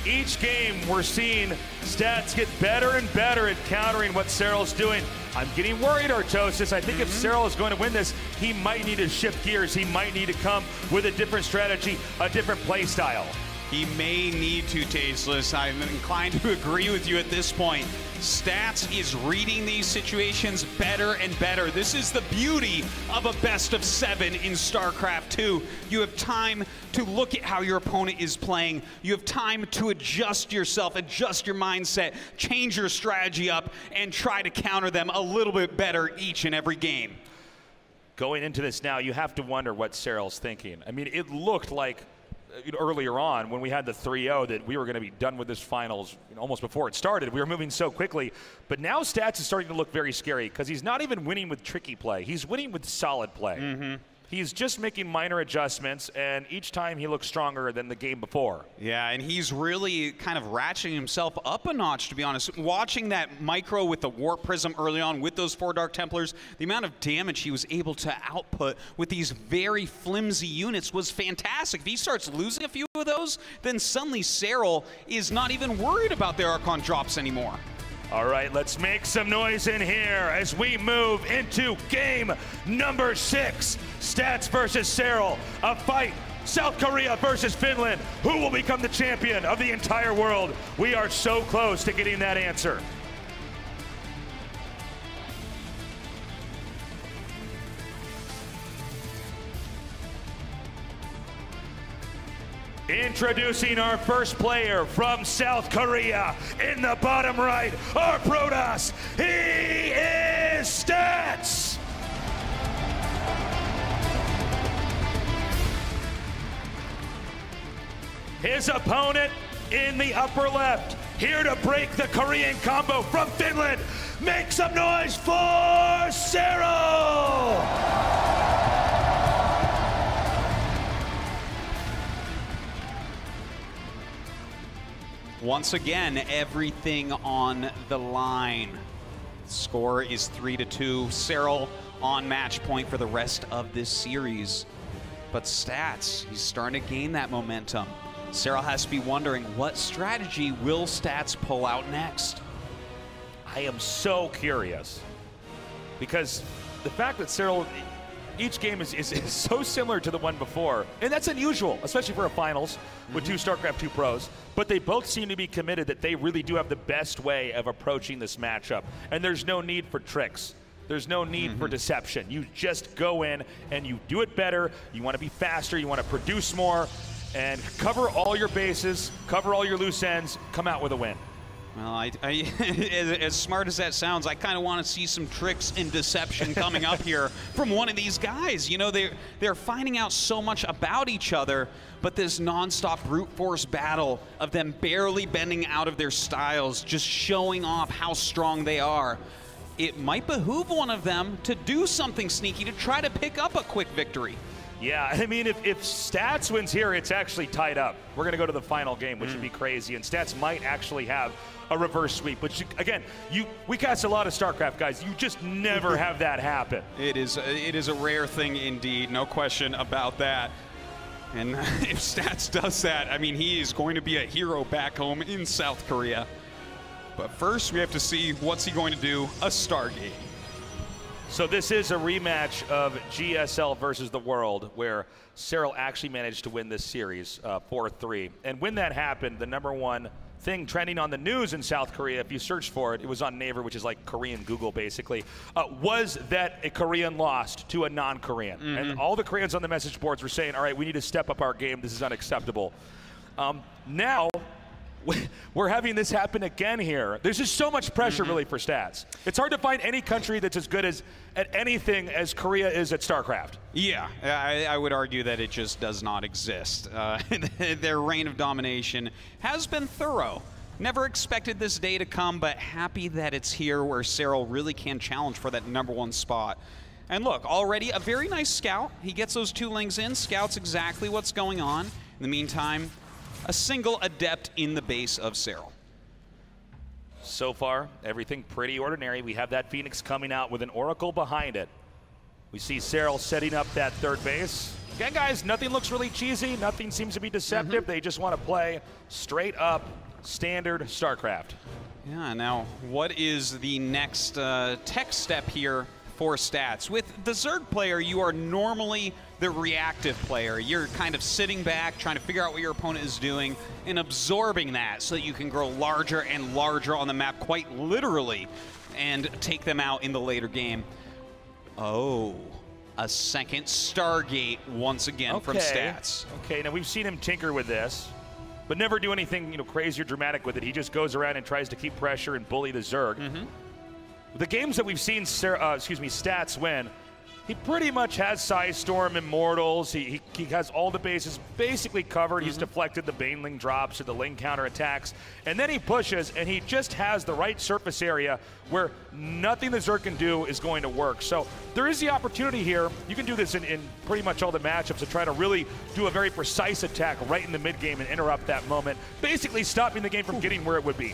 Each game we're seeing Stats get better and better at countering what Serral's doing. I'm getting worried, Artosis. I think mm-hmm. if Serral is going to win this, he might need to shift gears. He might need to come with a different strategy, a different play style. He may need to, Tasteless. I'm inclined to agree with you at this point. Stats is reading these situations better and better. This is the beauty of a best of seven in StarCraft two. You have time to look at how your opponent is playing. You have time to adjust yourself, adjust your mindset, change your strategy up, and try to counter them a little bit better each and every game. Going into this now, you have to wonder what Serral's thinking. I mean, it looked like earlier on when we had the three oh that we were going to be done with this finals almost before it started. We were moving so quickly, but now Stats is starting to look very scary because he's not even winning with tricky play. He's winning with solid play. Mm-hmm. He's just making minor adjustments, and each time he looks stronger than the game before. Yeah, and he's really kind of ratcheting himself up a notch, to be honest. Watching that micro with the Warp Prism early on with those four Dark Templars, the amount of damage he was able to output with these very flimsy units was fantastic. If he starts losing a few of those, then suddenly Serral is not even worried about their Archon drops anymore. All right, let's make some noise in here as we move into game number six. Stats versus Serral, a fight. South Korea versus Finland. Who will become the champion of the entire world? We are so close to getting that answer. Introducing our first player from South Korea, in the bottom right, our Protoss, he is Stats! His opponent in the upper left, here to break the Korean combo from Finland, make some noise for Serral! Once again, everything on the line. Score is three to two. Serral on match point for the rest of this series. But Stats, he's starting to gain that momentum. Serral has to be wondering, what strategy will Stats pull out next? I am so curious, because the fact that Serral, each game is, is, is so similar to the one before, and that's unusual, especially for a finals with mm-hmm. two StarCraft two pros, but they both seem to be committed that they really do have the best way of approaching this matchup, and there's no need for tricks. There's no need mm-hmm. for deception. You just go in and you do it better. You want to be faster, you want to produce more, and cover all your bases, cover all your loose ends, come out with a win. Well, I, I, as smart as that sounds, I kind of want to see some tricks and deception coming up here from one of these guys. You know, they're, they're finding out so much about each other, but this nonstop brute force battle of them barely bending out of their styles, just showing off how strong they are. It might behoove one of them to do something sneaky to try to pick up a quick victory. Yeah, I mean, if, if Stats wins here, it's actually tied up. We're going to go to the final game, which mm. would be crazy, and Stats might actually have a reverse sweep, which, again, you we cast a lot of StarCraft guys. You just never have that happen. It is, it is a rare thing indeed, no question about that. And if Stats does that, I mean, he is going to be a hero back home in South Korea. But first, we have to see what's he going to do, a Stargate. So this is a rematch of G S L versus the World, where Serral actually managed to win this series four three. Uh, and when that happened, the number one thing trending on the news in South Korea, if you search for it, it was on Naver, which is like Korean Google, basically, uh, was that a Korean lost to a non-Korean. Mm-hmm. And all the Koreans on the message boards were saying, all right, we need to step up our game. This is unacceptable. Um, now, we're having this happen again here. There's just so much pressure, mm-hmm. really, for Stats. It's hard to find any country that's as good as at anything as Korea is at StarCraft. Yeah, I, I would argue that it just does not exist. Uh, their reign of domination has been thorough. Never expected this day to come, but happy that it's here where Serral really can challenge for that number one spot. And look, already a very nice scout. He gets those two lings in, scouts exactly what's going on. In the meantime, a single Adept in the base of Serral. So far, everything pretty ordinary. We have that Phoenix coming out with an Oracle behind it. We see Serral setting up that third base. Again, guys, nothing looks really cheesy. Nothing seems to be deceptive. Mm-hmm. They just want to play straight up standard StarCraft. Yeah, now what is the next uh, tech step here for Stats? With the Zerg player, you are normally the reactive player. You're kind of sitting back, trying to figure out what your opponent is doing and absorbing that so that you can grow larger and larger on the map, quite literally, and take them out in the later game. Oh, a second Stargate once again okay. from Stats. Okay, now we've seen him tinker with this, but never do anything you know crazy or dramatic with it. He just goes around and tries to keep pressure and bully the Zerg. Mm-hmm. The games that we've seen uh, excuse me, Stats win, he pretty much has Psionic Storm, Immortals, he, he, he has all the bases basically covered. Mm-hmm. He's deflected the Baneling drops or the Ling counter attacks, and then he pushes, and he just has the right surface area where nothing the Zerg can do is going to work. So there is the opportunity here. You can do this in, in pretty much all the matchups to try to really do a very precise attack right in the mid-game and interrupt that moment, basically stopping the game from Ooh. getting where it would be.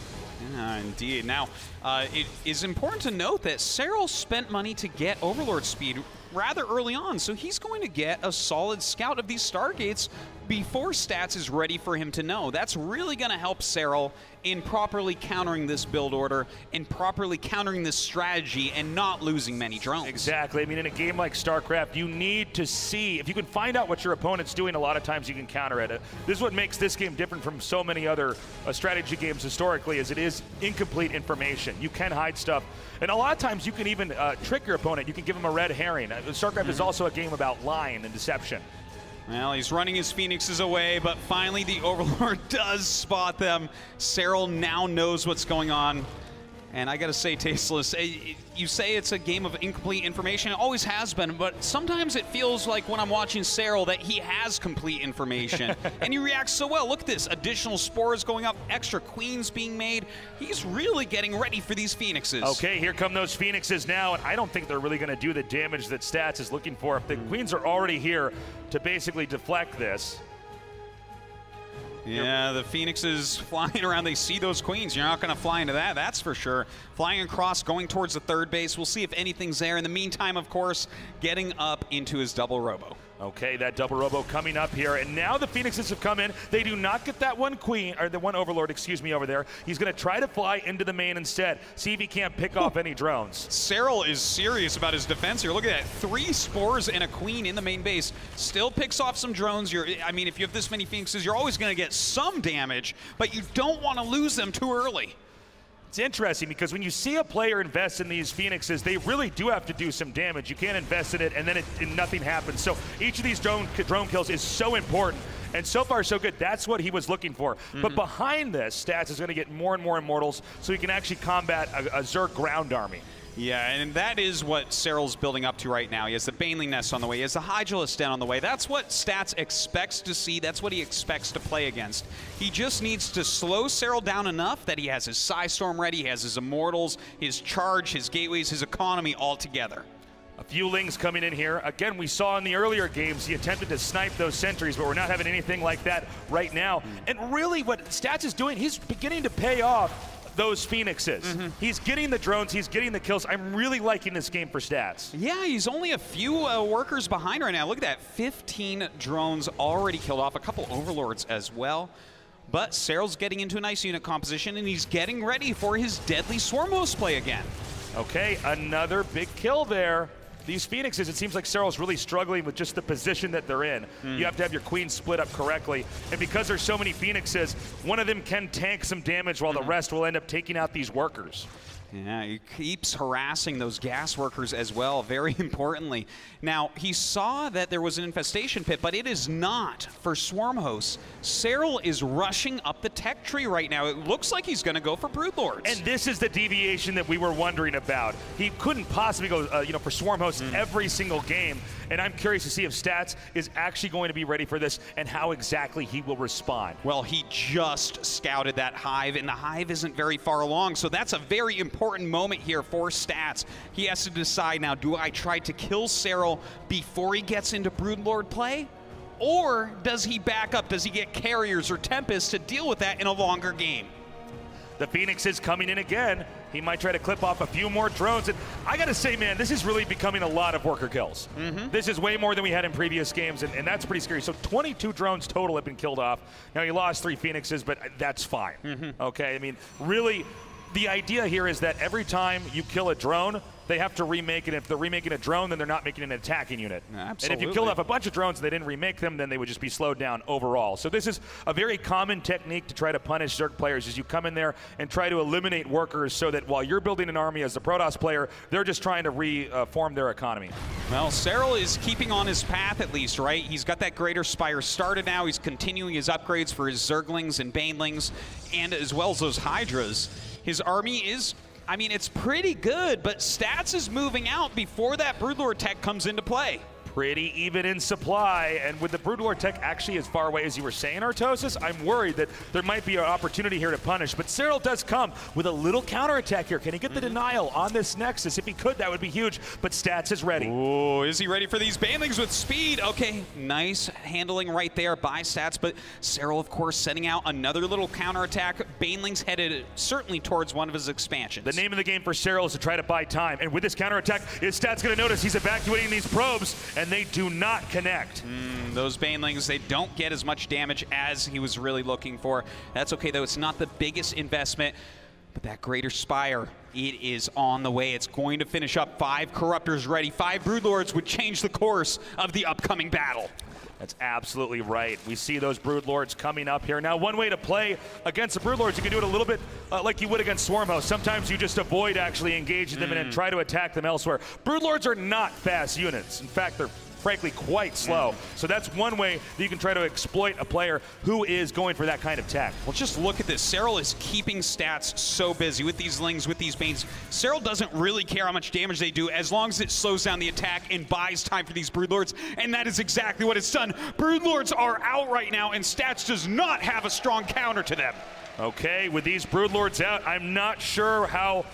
Yeah, indeed. Now, uh, it is important to note that Serral spent money to get Overlord speed rather early on, so he's going to get a solid scout of these Stargates before Stats is ready for him to know. That's really going to help Serral in properly countering this build order and properly countering this strategy and not losing many drones. Exactly. I mean, in a game like StarCraft, you need to see, if you can find out what your opponent's doing, a lot of times you can counter it. This is what makes this game different from so many other uh, strategy games historically, is it is incomplete information. You can hide stuff. And a lot of times you can even uh, trick your opponent. You can give him a red herring. StarCraft mm-hmm. is also a game about lying and deception. Well, he's running his Phoenixes away, but finally the Overlord does spot them. Serral now knows what's going on. And I gotta say, Tasteless, you say it's a game of incomplete information. It always has been, but sometimes it feels like when I'm watching Serral that he has complete information. And he reacts so well. Look at this, additional Spores going up, extra Queens being made. He's really getting ready for these Phoenixes. Okay, here come those Phoenixes now, and I don't think they're really gonna do the damage that Stats is looking for. If the Queens are already here to basically deflect this. Yeah, the Phoenixes flying around. They see those Queens. You're not going to fly into that, that's for sure. Flying across, going towards the third base. We'll see if anything's there. In the meantime, of course, getting up into his double Robo. Okay, that double Robo coming up here. And now the Phoenixes have come in. They do not get that one Queen, or the one Overlord, excuse me, over there. He's going to try to fly into the main instead. See if he can't pick Ooh. off any drones. Serral is serious about his defense here. Look at that. Three Spores and a Queen in the main base. Still picks off some drones. You're, I mean, if you have this many Phoenixes, you're always going to get some damage, but you don't want to lose them too early. It's interesting because when you see a player invest in these Phoenixes, they really do have to do some damage. You can't invest in it and then it, and nothing happens. So each of these drone, drone kills is so important. And so far, so good. That's what he was looking for. Mm-hmm. But behind this, Stats is going to get more and more Immortals so he can actually combat a, a Zerg ground army. Yeah, and that is what Serral's building up to right now. He has the Baneling Nest on the way. He has the Hydralisk Den on the way. That's what Stats expects to see. That's what he expects to play against. He just needs to slow Serral down enough that he has his Psystorm ready, he has his Immortals, his Charge, his Gateways, his Economy all together. A few Lings coming in here. Again, we saw in the earlier games he attempted to snipe those sentries, but we're not having anything like that right now. Mm. And really what Stats is doing, he's beginning to pay off those Phoenixes. Mm-hmm. He's getting the drones, he's getting the kills. I'm really liking this game for Stats. Yeah, he's only a few uh, workers behind right now. Look at that, fifteen drones already killed off, a couple Overlords as well. But Serral's getting into a nice unit composition and he's getting ready for his deadly Swarm Host play again. Okay, another big kill there. These Phoenixes, it seems like Serral's really struggling with just the position that they're in. Mm. You have to have your Queen split up correctly. And because there's so many Phoenixes, one of them can tank some damage while mm-hmm. the rest will end up taking out these workers. Yeah, he keeps harassing those gas workers as well, very importantly. Now, he saw that there was an infestation pit, but it is not for Swarm Hosts. Serral is rushing up the tech tree right now. It looks like he's going to go for Broodlords. And this is the deviation that we were wondering about. He couldn't possibly go uh, you know, for Swarm Hosts mm. every single game. And I'm curious to see if Stats is actually going to be ready for this and how exactly he will respond. Well, he just scouted that Hive, and the Hive isn't very far along, so that's a very important important moment here for Stats. He has to decide now, do I try to kill Serral before he gets into Broodlord play? Or does he back up? Does he get Carriers or Tempest to deal with that in a longer game? The Phoenix is coming in again. He might try to clip off a few more drones. And I gotta say, man, this is really becoming a lot of worker kills. Mm-hmm. This is way more than we had in previous games, and, and that's pretty scary. So twenty-two drones total have been killed off. Now, he lost three Phoenixes, but that's fine. Mm-hmm. Okay, I mean, really, the idea here is that every time you kill a drone, they have to remake it. If they're remaking a drone, then they're not making an attacking unit. Absolutely. And if you killed off a bunch of drones and they didn't remake them, then they would just be slowed down overall. So this is a very common technique to try to punish Zerg players, is you come in there and try to eliminate workers so that while you're building an army as the Protoss player, they're just trying to reform uh, their economy. Well, Serral is keeping on his path at least, right? He's got that Greater Spire started now. He's continuing his upgrades for his Zerglings and Banelings, and as well as those Hydras. His army is, I mean, it's pretty good, but Stats is moving out before that Broodlord tech comes into play. Pretty even in supply, and with the Broodlord tech actually as far away as you were saying, Artosis, I'm worried that there might be an opportunity here to punish, but Serral does come with a little counterattack here. Can he get the mm-hmm. denial on this Nexus? If he could, that would be huge, but Stats is ready. Oh, is he ready for these Banelings with speed? Okay, nice handling right there by Stats, but Serral, of course, sending out another little counterattack. Banelings headed certainly towards one of his expansions. The name of the game for Serral is to try to buy time, and with this counterattack, is Stats going to notice he's evacuating these probes, and they do not connect. Mm, those Banelings, they don't get as much damage as he was really looking for. That's okay, though. It's not the biggest investment, but that Greater Spire, it is on the way. It's going to finish up. Five Corruptors ready. Five Broodlords would change the course of the upcoming battle. That's absolutely right. We see those Broodlords coming up here. Now, one way to play against the Broodlords, you can do it a little bit uh, like you would against Swarm Host. Sometimes you just avoid actually engaging them mm. and then try to attack them elsewhere. Broodlords are not fast units. In fact, they're frankly quite slow. Mm. So that's one way that you can try to exploit a player who is going for that kind of tech. Well, just look at this. Serral is keeping Stats so busy with these Lings, with these Banes. Serral doesn't really care how much damage they do as long as it slows down the attack and buys time for these Broodlords, and that is exactly what it's done. Broodlords are out right now, and Stats does not have a strong counter to them. Okay, with these Broodlords out, I'm not sure how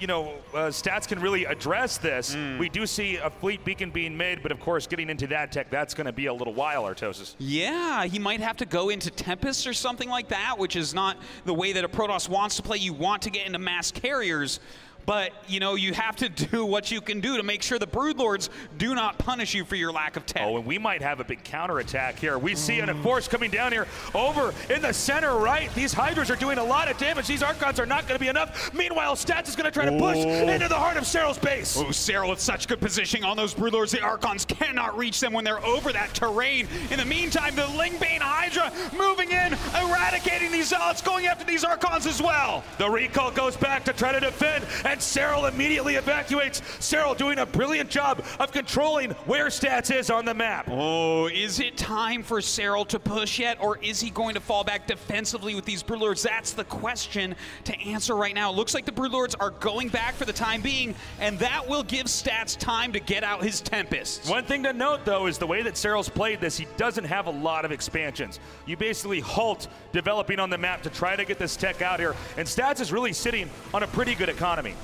you know, uh, Stats can really address this. Mm. We do see a fleet beacon being made, but of course, getting into that tech, that's going to be a little while, Artosis. Yeah, he might have to go into Tempest or something like that, which is not the way that a Protoss wants to play. You want to get into mass carriers, But, you know, you have to do what you can do to make sure the Broodlords do not punish you for your lack of tech. Oh, and we might have a big counterattack here. We see an Enforce coming down here over in the center right. These Hydras are doing a lot of damage. These Archons are not going to be enough. Meanwhile, Stats is going to try to push Ooh. into the heart of Serral's base. Oh, Serral with such good positioning on those Broodlords. The Archons cannot reach them when they're over that terrain. In the meantime, the Lingbane Hydra moving in, eradicating these Zealots, going after these Archons as well. The recall goes back to try to defend, and Serral immediately evacuates. Serral doing a brilliant job of controlling where Stats is on the map. Oh, is it time for Serral to push yet, or is he going to fall back defensively with these Broodlords? That's the question to answer right now. It looks like the Broodlords are going back for the time being, and that will give Stats time to get out his Tempests. One thing to note, though, is the way that Serral's played this, he doesn't have a lot of expansions. You basically halt developing on the map to try to get this tech out here, and Stats is really sitting on a pretty good economy.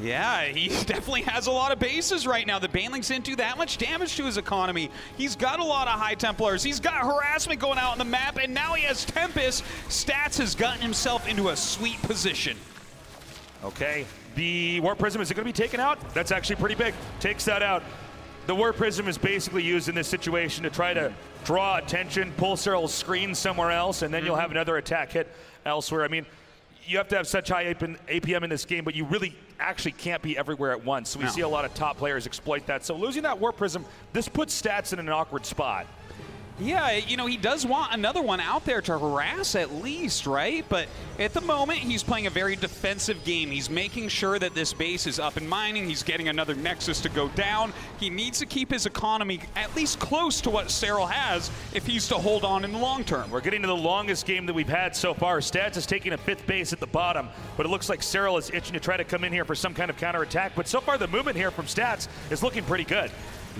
Yeah, he definitely has a lot of bases right now. The Banelings didn't do that much damage to his economy. He's got a lot of high Templars. He's got harassment going out on the map, and now he has Tempest. Stats has gotten himself into a sweet position. Okay, the War Prism, is it going to be taken out? That's actually pretty big. Takes that out. The War Prism is basically used in this situation to try to draw attention, pull Serral's screen somewhere else, and then you'll have another attack hit elsewhere. I mean, you have to have such high A P M in this game, but you really actually can't be everywhere at once. So we no. see a lot of top players exploit that. So losing that War Prism, this puts Stats in an awkward spot. Yeah, you know, he does want another one out there to harass at least, right? But at the moment, he's playing a very defensive game. He's making sure that this base is up and mining. He's getting another Nexus to go down. He needs to keep his economy at least close to what Serral has if he's to hold on in the long term. We're getting to the longest game that we've had so far. Stats is taking a fifth base at the bottom, but it looks like Serral is itching to try to come in here for some kind of counterattack. But so far, the movement here from Stats is looking pretty good.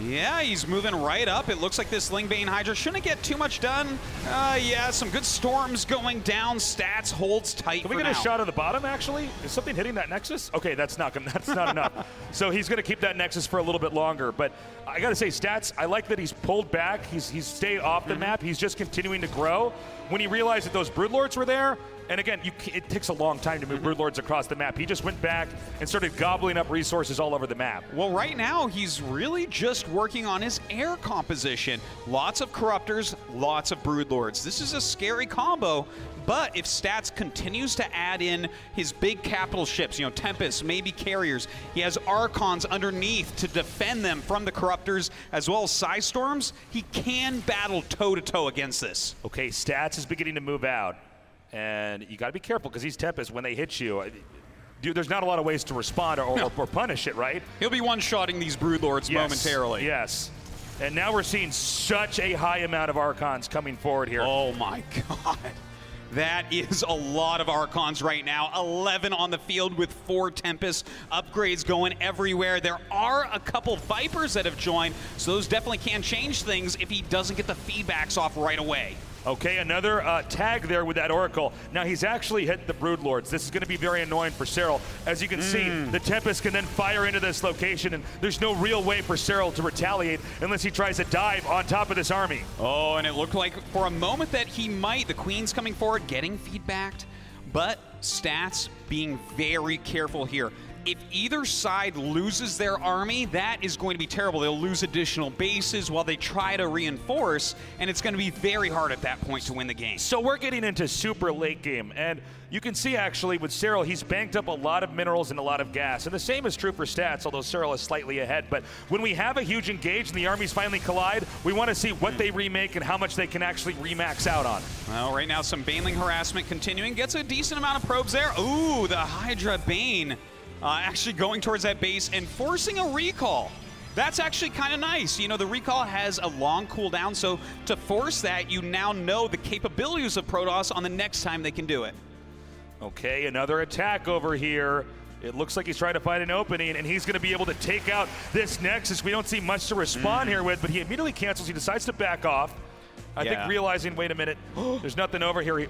Yeah, he's moving right up. It looks like this Lingbane Hydra shouldn't get too much done. Uh, yeah, some good storms going down. Stats holds tight. Can we get now. a shot at the bottom, actually? Is something hitting that Nexus? Okay, that's not gonna, that's not enough. So he's going to keep that Nexus for a little bit longer. But I got to say, Stats, I like that he's pulled back. He's, he's stayed off the mm-hmm. map. He's just continuing to grow. When he realized that those Broodlords were there, and again, you, it takes a long time to move Broodlords across the map. He just went back and started gobbling up resources all over the map. Well, right now, he's really just working on his air composition. Lots of Corruptors, lots of Broodlords. This is a scary combo, but if Stats continues to add in his big capital ships, you know, Tempests, maybe Carriers, he has Archons underneath to defend them from the Corruptors, as well as Psystorms, he can battle toe-to-toe against this. Okay, Stats is beginning to move out. And you got to be careful because these Tempests, when they hit you, dude, there's not a lot of ways to respond or, no. or, or punish it, right? He'll be one-shotting these Broodlords yes. momentarily. Yes. And now we're seeing such a high amount of Archons coming forward here. Oh, my God. That is a lot of Archons right now. eleven on the field with four Tempest upgrades going everywhere. There are a couple Vipers that have joined, so those definitely can change things if he doesn't get the feedbacks off right away. Okay, another uh, tag there with that Oracle. Now he's actually hit the Broodlords. This is going to be very annoying for Serral. As you can mm. see, the Tempest can then fire into this location, and there's no real way for Serral to retaliate unless he tries to dive on top of this army. Oh, and it looked like for a moment that he might. The Queen's coming forward, getting feedbacked, but Stats being very careful here. If either side loses their army, that is going to be terrible. They'll lose additional bases while they try to reinforce, and it's going to be very hard at that point to win the game. So we're getting into super late game, and you can see actually with Serral, he's banked up a lot of minerals and a lot of gas, and the same is true for Stats, although Serral is slightly ahead. But when we have a huge engage and the armies finally collide, we want to see what they remake and how much they can actually remax out on. Well, right now some Baneling harassment continuing. Gets a decent amount of probes there. Ooh, the Hydra Bane. Uh, actually going towards that base and forcing a recall. That's actually kind of nice. You know, the recall has a long cooldown, so to force that, you now know the capabilities of Protoss on the next time they can do it. Okay, another attack over here. It looks like he's trying to find an opening, and he's going to be able to take out this Nexus. We don't see much to respond mm. here with, but he immediately cancels. He decides to back off. I yeah. think realizing, wait a minute, there's nothing over here. He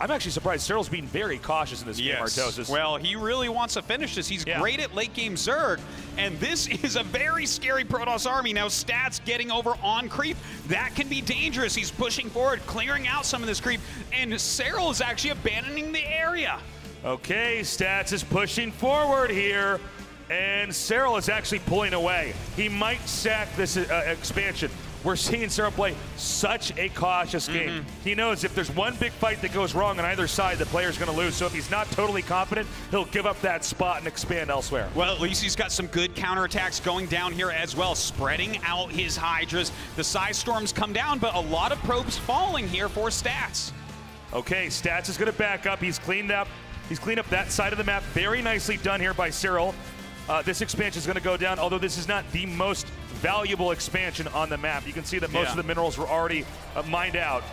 I'm actually surprised Serral's being very cautious in this yes. game, Artosis. Well, he really wants to finish this. He's yeah. great at late-game Zerg, and this is a very scary Protoss army. Now Stats getting over on creep. That can be dangerous. He's pushing forward, clearing out some of this creep, and Serral is actually abandoning the area. Okay, Stats is pushing forward here, and Serral is actually pulling away. He might sack this uh, expansion. We're seeing Serral play such a cautious game. Mm-hmm. He knows if there's one big fight that goes wrong on either side, the player's gonna lose. So if he's not totally confident, he'll give up that spot and expand elsewhere. Well, at least he's got some good counterattacks going down here as well, spreading out his Hydras. The size storms come down, but a lot of probes falling here for Stats. Okay, Stats is gonna back up. He's cleaned up. He's cleaned up that side of the map. Very nicely done here by Serral. Uh, this expansion is going to go down, although this is not the most valuable expansion on the map. You can see that most yeah. of the minerals were already uh, mined out.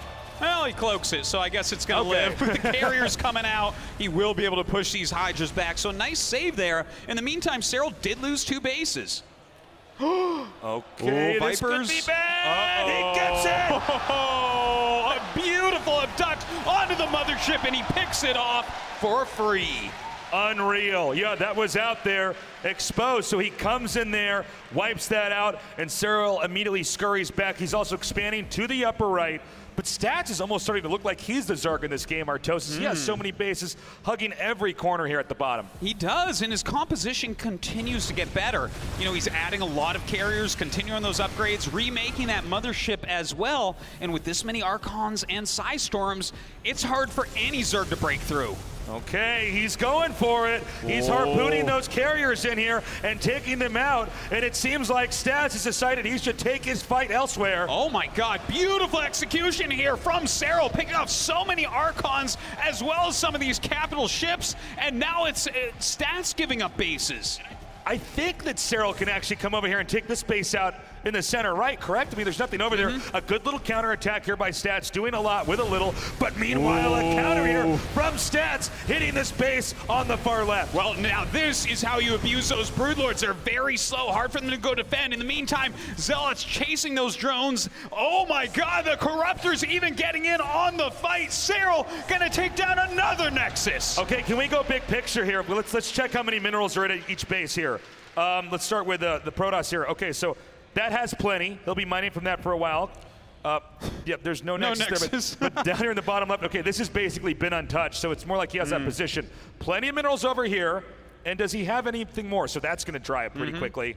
Well, he cloaks it, so I guess it's going to okay. live. With the carriers coming out, he will be able to push these Hydras back. So nice save there. In the meantime, Serral did lose two bases. Okay, ooh, this Vipers. Could be bad. Uh-oh. He gets it! Oh, a beautiful abduct onto the mothership, and he picks it off for free. Unreal. Yeah, that was out there, exposed. So he comes in there, wipes that out, and Serral immediately scurries back. He's also expanding to the upper right. But Stats is almost starting to look like he's the Zerg in this game, Artosis. Mm. He has so many bases, hugging every corner here at the bottom. He does, and his composition continues to get better. You know, he's adding a lot of carriers, continuing those upgrades, remaking that mothership as well. And with this many Archons and Psy Storms, it's hard for any Zerg to break through. Okay, he's going for it. Whoa. He's harpooning those carriers in here and taking them out, and it seems like Stats has decided he should take his fight elsewhere. Oh my god, beautiful execution here from Serral, picking off so many Archons as well as some of these capital ships, and now it's, it's Stats giving up bases. I think that Serral can actually come over here and take this base out in the center right, correct? I mean, there's nothing over mm-hmm. there. A good little counterattack here by Stats, doing a lot with a little, but meanwhile, whoa. A counter here from Stats, hitting this base on the far left. Well, now this is how you abuse those Broodlords. They're very slow, hard for them to go defend. In the meantime, Zealot's chasing those drones. Oh my god, the Corruptor's even getting in on the fight. Serral gonna take down another Nexus. Okay, can we go big picture here? Let's, let's check how many minerals are at each base here. Um, let's start with uh, the Protoss here. Okay, so that has plenty. He'll be mining from that for a while. Uh, yep, there's no Nexus, no Nexus. There, but, but down here in the bottom left, okay, this has basically been untouched, so it's more like he has mm. that position. Plenty of minerals over here, and does he have anything more? So that's going to dry up pretty mm-hmm. quickly,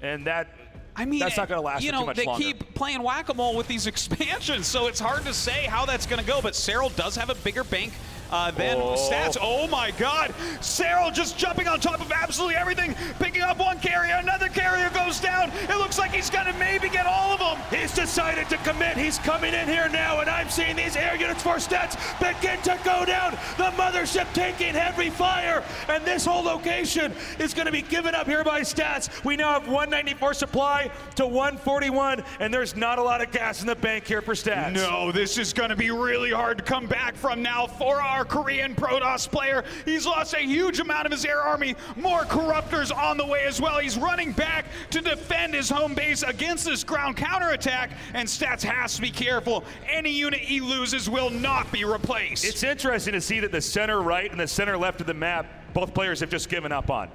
and that... I mean, that's not going to last you know, too much they longer. Keep playing whack-a-mole with these expansions, so it's hard to say how that's going to go, but Serral does have a bigger bank uh, than oh. Stats. Oh my god! Serral just jumping on top of absolutely everything, picking up one carrier, another carrier goes down. It looks like he's going to maybe get all of them. He's decided to commit. He's coming in here now, and I'm seeing these air units for Stats begin to go down. The mothership taking heavy fire, and this whole location is going to be given up here by Stats. We now have one ninety-four supply to one forty-one, and there's not a lot of gas in the bank here for Stats. No, this is going to be really hard to come back from now for our Korean Protoss player. He's lost a huge amount of his air army. More Corruptors on the way as well. He's running back to defend his home base against this ground counterattack, and Stats has to be careful. Any unit he loses will not be replaced. It's interesting to see that the center right and the center left of the map, both players have just given up on.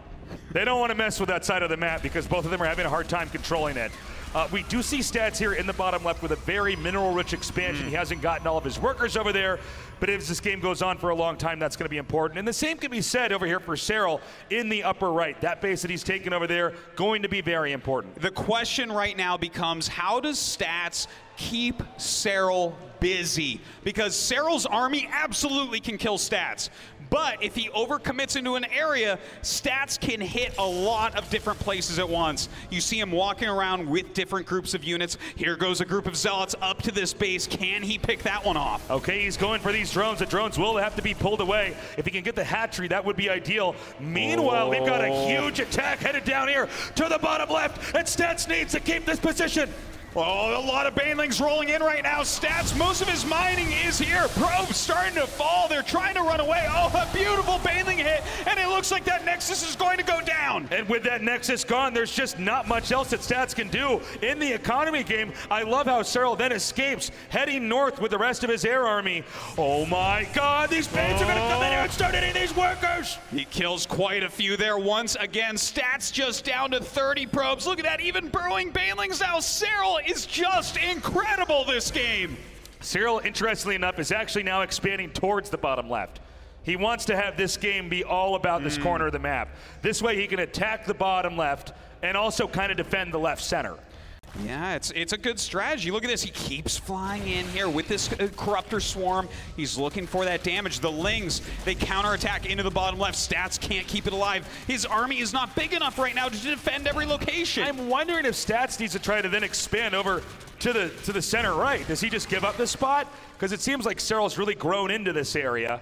They don't want to mess with that side of the map because both of them are having a hard time controlling it. Uh, we do see Stats here in the bottom left with a very mineral-rich expansion. Mm. He hasn't gotten all of his workers over there, but as this game goes on for a long time, that's going to be important. And the same can be said over here for Serral in the upper right. That base that he's taken over there, going to be very important. The question right now becomes, how does Stats keep Serral busy? Because Serral's army absolutely can kill Stats. But if he overcommits into an area, Stats can hit a lot of different places at once. You see him walking around with different groups of units. Here goes a group of Zealots up to this base. Can he pick that one off? Okay, he's going for these drones. The drones will have to be pulled away. If he can get the hatchery, that would be ideal. Meanwhile, oh. they've got a huge attack headed down here to the bottom left, and Stats needs to keep this position. Oh, a lot of Banelings rolling in right now. Stats, most of his mining is here. Probes starting to fall. They're trying to run away. Oh, a beautiful Baneling hit, and it looks like that Nexus is going to go down. And with that Nexus gone, there's just not much else that Stats can do in the economy game. I love how Serral then escapes, heading north with the rest of his air army. Oh my god, these Banes oh. are going to come in here and start hitting these workers. He kills quite a few there once again. Stats just down to thirty probes. Look at that, even burrowing Banelings now. Serral is just incredible this game. Serral, interestingly enough, is actually now expanding towards the bottom left. He wants to have this game be all about this mm. corner of the map. This way he can attack the bottom left and also kind of defend the left center. Yeah, it's it's a good strategy. Look at this. He keeps flying in here with this uh, Corruptor Swarm. He's looking for that damage. The Lings, they counterattack into the bottom left. Stats can't keep it alive. His army is not big enough right now to defend every location. I'm wondering if Stats needs to try to then expand over to the to the center right. Does he just give up this spot? Because it seems like Serral's really grown into this area.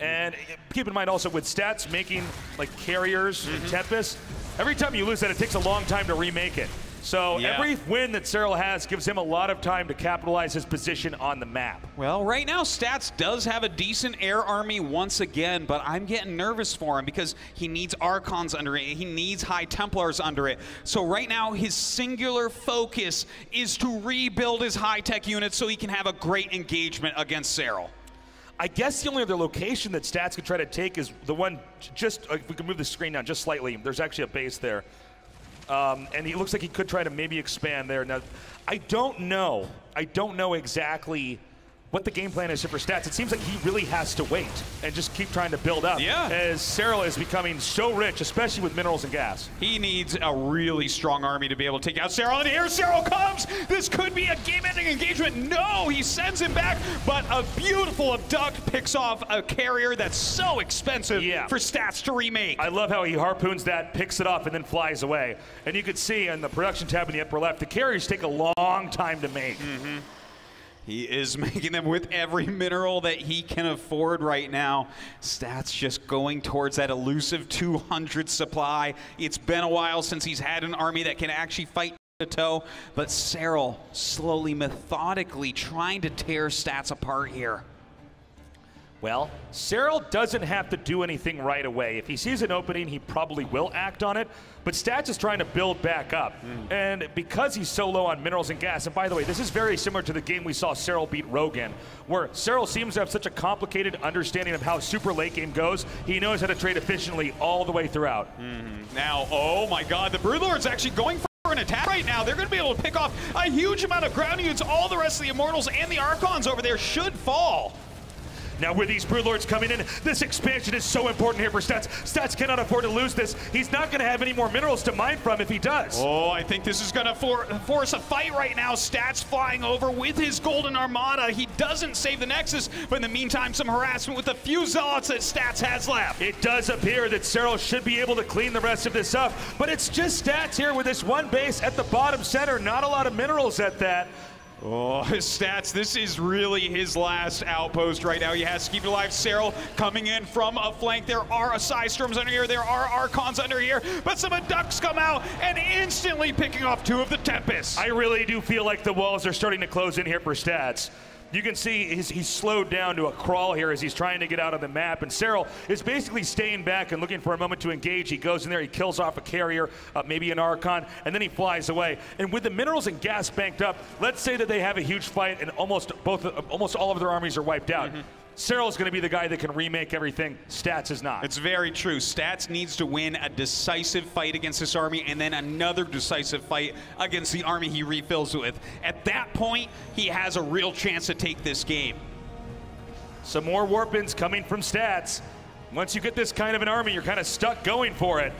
And keep in mind also with Stats making like carriers mm-hmm. and Tempest, every time you lose that, it takes a long time to remake it. So yeah. every win that Serral has gives him a lot of time to capitalize his position on the map. Well, right now, Stats does have a decent air army once again, but I'm getting nervous for him because he needs Archons under it. He needs High Templars under it. So right now, his singular focus is to rebuild his high-tech units so he can have a great engagement against Serral. I guess the only other location that Stats could try to take is the one just, if we can move the screen down just slightly, there's actually a base there. Um, and he looks like he could try to maybe expand there. Now, I don't know. I don't know exactly what the game plan is here for Stats. It seems like he really has to wait and just keep trying to build up yeah. as Serral is becoming so rich, especially with minerals and gas. He needs a really strong army to be able to take out Serral, and here Serral comes! This could be a game-ending engagement. No, he sends him back, but a beautiful abduct picks off a carrier that's so expensive yeah. for Stats to remake. I love how he harpoons that, picks it off, and then flies away. And you can see on the production tab in the upper left, the carriers take a long time to make. Mm-hmm. He is making them with every mineral that he can afford right now. Stats just going towards that elusive two hundred supply. It's been a while since he's had an army that can actually fight toe to toe, but Serral slowly, methodically trying to tear Stats apart here. Well, Serral doesn't have to do anything right away. If he sees an opening, he probably will act on it, but Stats is trying to build back up. Mm. And because he's so low on minerals and gas, and by the way, this is very similar to the game we saw Serral beat Rogan, where Serral seems to have such a complicated understanding of how super late game goes, he knows how to trade efficiently all the way throughout. Mm. Now, oh my god, the Broodlord's actually going for an attack right now. They're going to be able to pick off a huge amount of ground units. All the rest of the Immortals and the Archons over there should fall. Now with these Broodlords coming in, this expansion is so important here for Stats. Stats cannot afford to lose this. He's not going to have any more minerals to mine from if he does. Oh, I think this is going to for force a fight right now. Stats flying over with his Golden Armada. He doesn't save the Nexus, but in the meantime, some harassment with the few Zealots that Stats has left. It does appear that Serral should be able to clean the rest of this up, but it's just Stats here with this one base at the bottom center. Not a lot of minerals at that. Oh, Stats, this is really his last outpost right now. He has to keep it alive. Serral coming in from a flank. There are Psystroms under here. There are Archons under here. But some Abducts come out and instantly picking off two of the Tempests. I really do feel like the walls are starting to close in here for Stats. You can see he's, he's slowed down to a crawl here as he's trying to get out of the map, and Serral is basically staying back and looking for a moment to engage. He goes in there, he kills off a carrier, uh, maybe an Archon, and then he flies away. And with the minerals and gas banked up, let's say that they have a huge fight and almost both, uh, almost all of their armies are wiped out. Mm-hmm. Serral's going to be the guy that can remake everything. Stats is not. It's very true. Stats needs to win a decisive fight against this army and then another decisive fight against the army he refills with. At that point, he has a real chance to take this game. Some more warp-ins coming from Stats. Once you get this kind of an army, you're kind of stuck going for it.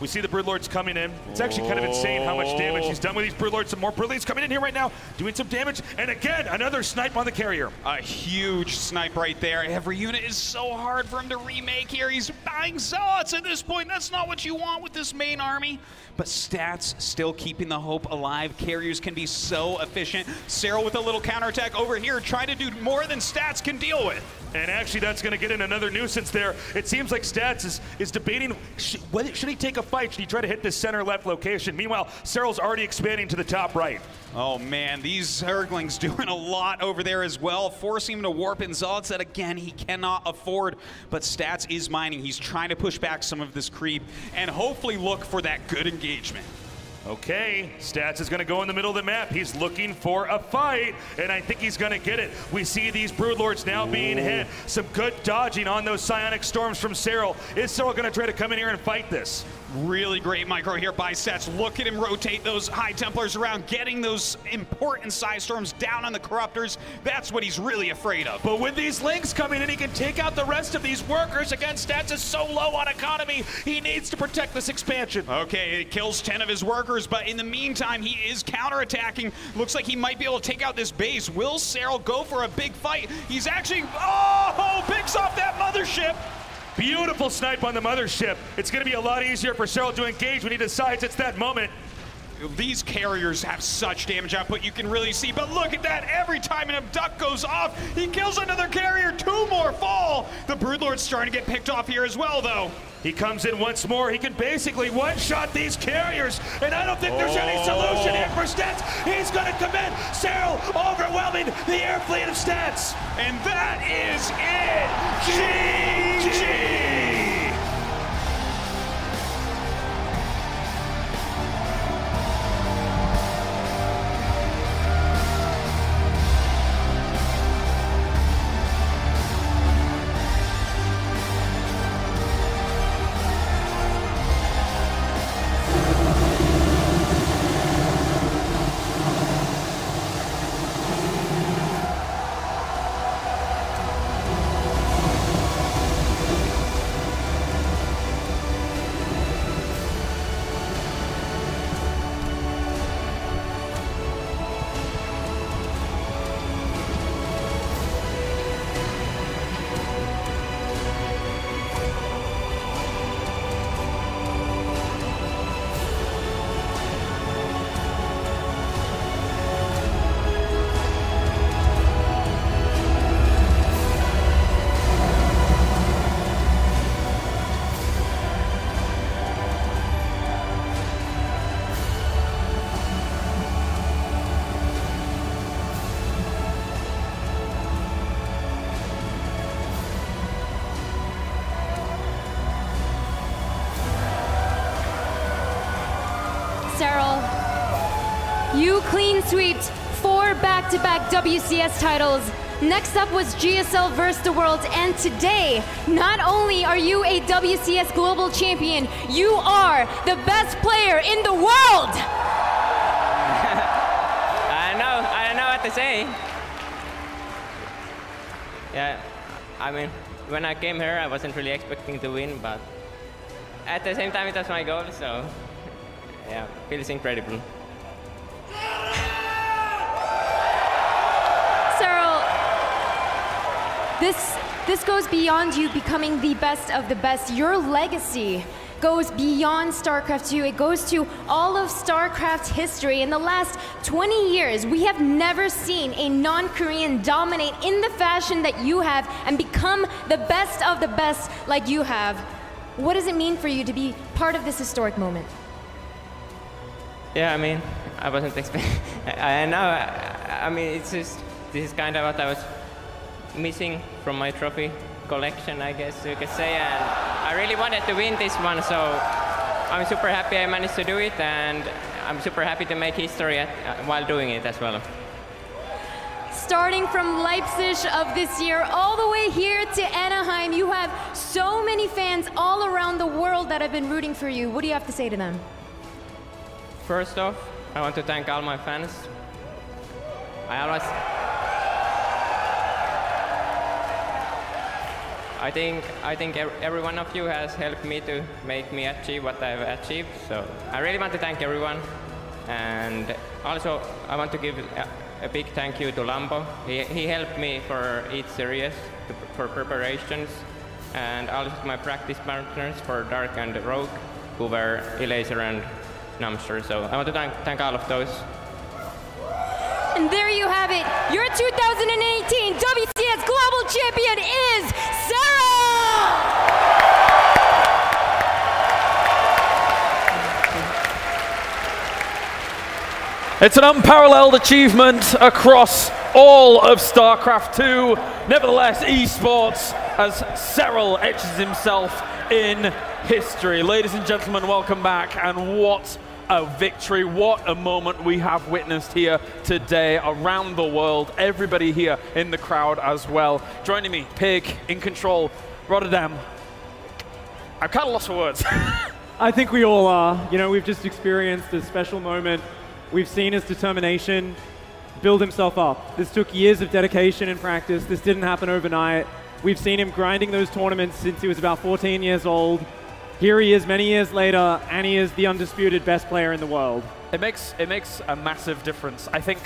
We see the Broodlords coming in. It's actually kind of insane how much damage he's done with these Broodlords. Some more Broodlords coming in here right now, doing some damage. And again, another snipe on the carrier. A huge snipe right there. Every unit is so hard for him to remake here. He's buying Zealots at this point. That's not what you want with this main army. But Stats still keeping the hope alive. Carriers can be so efficient. Serral with a little counterattack over here, trying to do more than Stats can deal with. And actually, that's going to get in another nuisance there. It seems like Stats is, is debating, sh whether, should he take a fight? Should he try to hit this center-left location? Meanwhile, Serral's already expanding to the top right. Oh, man, these Zerglings doing a lot over there as well, forcing him to warp in Zealots that, again, he cannot afford. But Stats is mining. He's trying to push back some of this creep and hopefully look for that good engagement. Okay, Stats is gonna go in the middle of the map. He's looking for a fight, and I think he's gonna get it. We see these Broodlords now Ooh. being hit. Some good dodging on those Psionic Storms from Serral. Is Serral gonna try to come in here and fight this? Really great micro here by Stats. Look at him rotate those High Templars around, getting those important size storms down on the Corruptors. That's what he's really afraid of. But with these links coming in, he can take out the rest of these workers. Again, Stats is so low on economy, he needs to protect this expansion. Okay, it kills ten of his workers, but in the meantime, he is counterattacking. Looks like he might be able to take out this base. Will Serral go for a big fight? He's actually, oh, picks off that mothership. Beautiful snipe on the mothership. It's going to be a lot easier for Serral to engage when he decides it's that moment. These carriers have such damage output, you can really see, but look at that. Every time an abduct goes off, he kills another carrier. Two more fall. The Broodlord's starting to get picked off here as well, though. He comes in once more. He can basically one-shot these carriers, and I don't think there's oh. any solution here for Stats. He's going to commit. Serral overwhelming the air fleet of Stats. And that is it. G G! You clean sweeped four back-to-back W C S titles. Next up was G S L versus the World, and today, not only are you a W C S Global Champion, you are the best player in the world! I don't know, I don't know what to say. Yeah, I mean, when I came here, I wasn't really expecting to win, but at the same time, it was my goal, so yeah, feels incredible. This, this goes beyond you becoming the best of the best. Your legacy goes beyond StarCraft two. It goes to all of StarCraft history. In the last twenty years, we have never seen a non-Korean dominate in the fashion that you have and become the best of the best like you have. What does it mean for you to be part of this historic moment? Yeah, I mean, I wasn't expecting. I know, I, I mean, it's just, this is kind of what I was missing from my trophy collection, I guess you could say, and I really wanted to win this one, so I'm super happy I managed to do it, and I'm super happy to make history at, uh, while doing it as well. Starting from Leipzig of this year all the way here to Anaheim, you have so many fans all around the world that have been rooting for you. What do you have to say to them? First off, I want to thank all my fans. I always... I think, I think every one of you has helped me to make me achieve what I've achieved, so I really want to thank everyone. And also, I want to give a, a big thank you to Lambo. He, he helped me for each series, to, for preparations, and also my practice partners for Dark and Rogue, who were Elaser and Namster, so I want to thank, thank all of those. And there you have it, your two thousand eighteen W C S Global Champion is Serral! It's an unparalleled achievement across all of StarCraft two. Nevertheless, esports, as Serral etches himself in history. Ladies and gentlemen, welcome back, and what a victory. What a moment we have witnessed here today around the world. Everybody here in the crowd as well. Joining me, Pig, in control, Rotterdam. I'm kind of lost for words. I think we all are. You know, we've just experienced a special moment. We've seen his determination build himself up. This took years of dedication and practice. This didn't happen overnight. We've seen him grinding those tournaments since he was about fourteen years old. Here he is many years later, and he is the undisputed best player in the world. It makes, it makes a massive difference. I think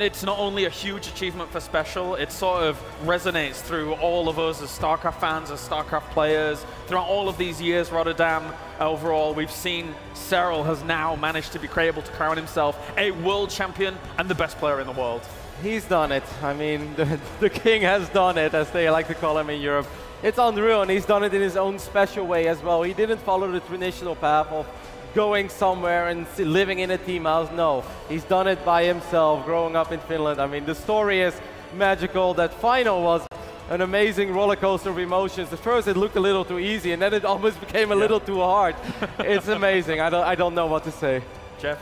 it's not only a huge achievement for Special, it sort of resonates through all of us as StarCraft fans, as StarCraft players. Throughout all of these years, Rotterdam, overall, we've seen Serral has now managed to be able to crown himself a world champion and the best player in the world. He's done it. I mean, the, the king has done it, as they like to call him in Europe. It's unreal, and he's done it in his own special way as well. He didn't follow the traditional path of going somewhere and living in a team house. No, he's done it by himself, growing up in Finland. I mean, the story is magical. That final was an amazing roller coaster of emotions. At first, it looked a little too easy, and then it almost became a yeah. little too hard. It's amazing. I don't, I don't know what to say. Jeff?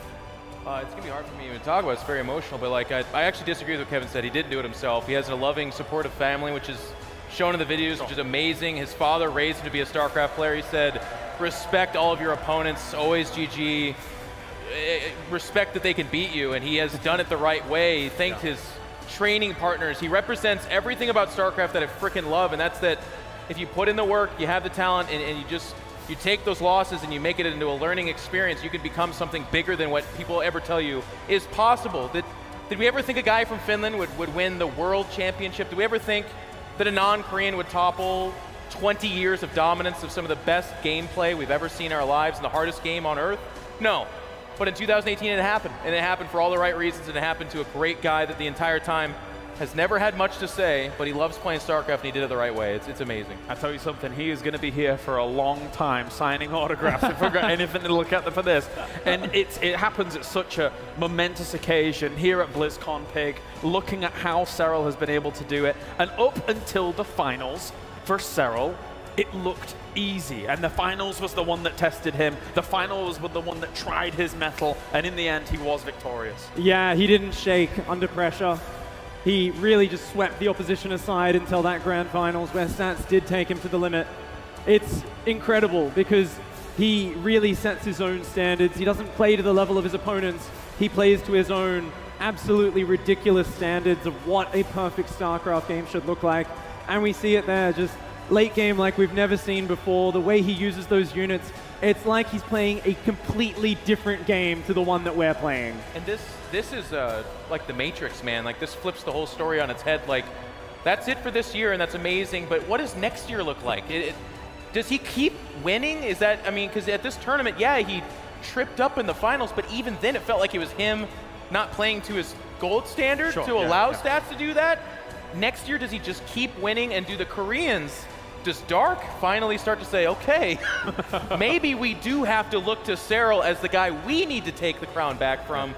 Uh, it's going to be hard for me to even talk about. It's very emotional, but like I, I actually disagree with what Kevin said. He did do it himself. He has a loving, supportive family, which is shown in the videos, which is amazing. His father raised him to be a StarCraft player. He said, respect all of your opponents, always G G, respect that they can beat you, and he has done it the right way. He thanked yeah. his training partners. He represents everything about StarCraft that I freaking love, and that's that if you put in the work, you have the talent, and, and you just, you take those losses and you make it into a learning experience, you can become something bigger than what people ever tell you is possible. Did, did we ever think a guy from Finland would, would win the world championship? Did we ever think that a non-Korean would topple twenty years of dominance of some of the best gameplay we've ever seen in our lives in the hardest game on Earth? No. But in two thousand eighteen, it happened. And it happened for all the right reasons, and it happened to a great guy that the entire time has never had much to say, but he loves playing StarCraft, and he did it the right way. It's, it's amazing. I tell you something, he is going to be here for a long time signing autographs if we've got anything to look at for this. And it's, it happens at such a momentous occasion here at BlizzCon, Pig, looking at how Serral has been able to do it. And up until the finals for Serral, it looked easy, and the finals was the one that tested him. The finals were the one that tried his mettle, and in the end, he was victorious. Yeah, he didn't shake under pressure. He really just swept the opposition aside until that grand finals where Stats did take him to the limit. It's incredible because he really sets his own standards. He doesn't play to the level of his opponents. He plays to his own absolutely ridiculous standards of what a perfect StarCraft game should look like. And we see it there, just late game like we've never seen before. The way he uses those units, it's like he's playing a completely different game to the one that we're playing. And this this is uh, like the Matrix, man. Like this flips the whole story on its head. Like that's it for this year, and that's amazing. But what does next year look like? It, it, does he keep winning? Is that, I mean, because at this tournament, yeah, he tripped up in the finals, but even then, it felt like it was him not playing to his gold standard sure, to yeah, allow yeah. Stats to do that. Next year, does he just keep winning, and do the Koreans, does Dark finally start to say, okay, maybe we do have to look to Serral as the guy we need to take the crown back from?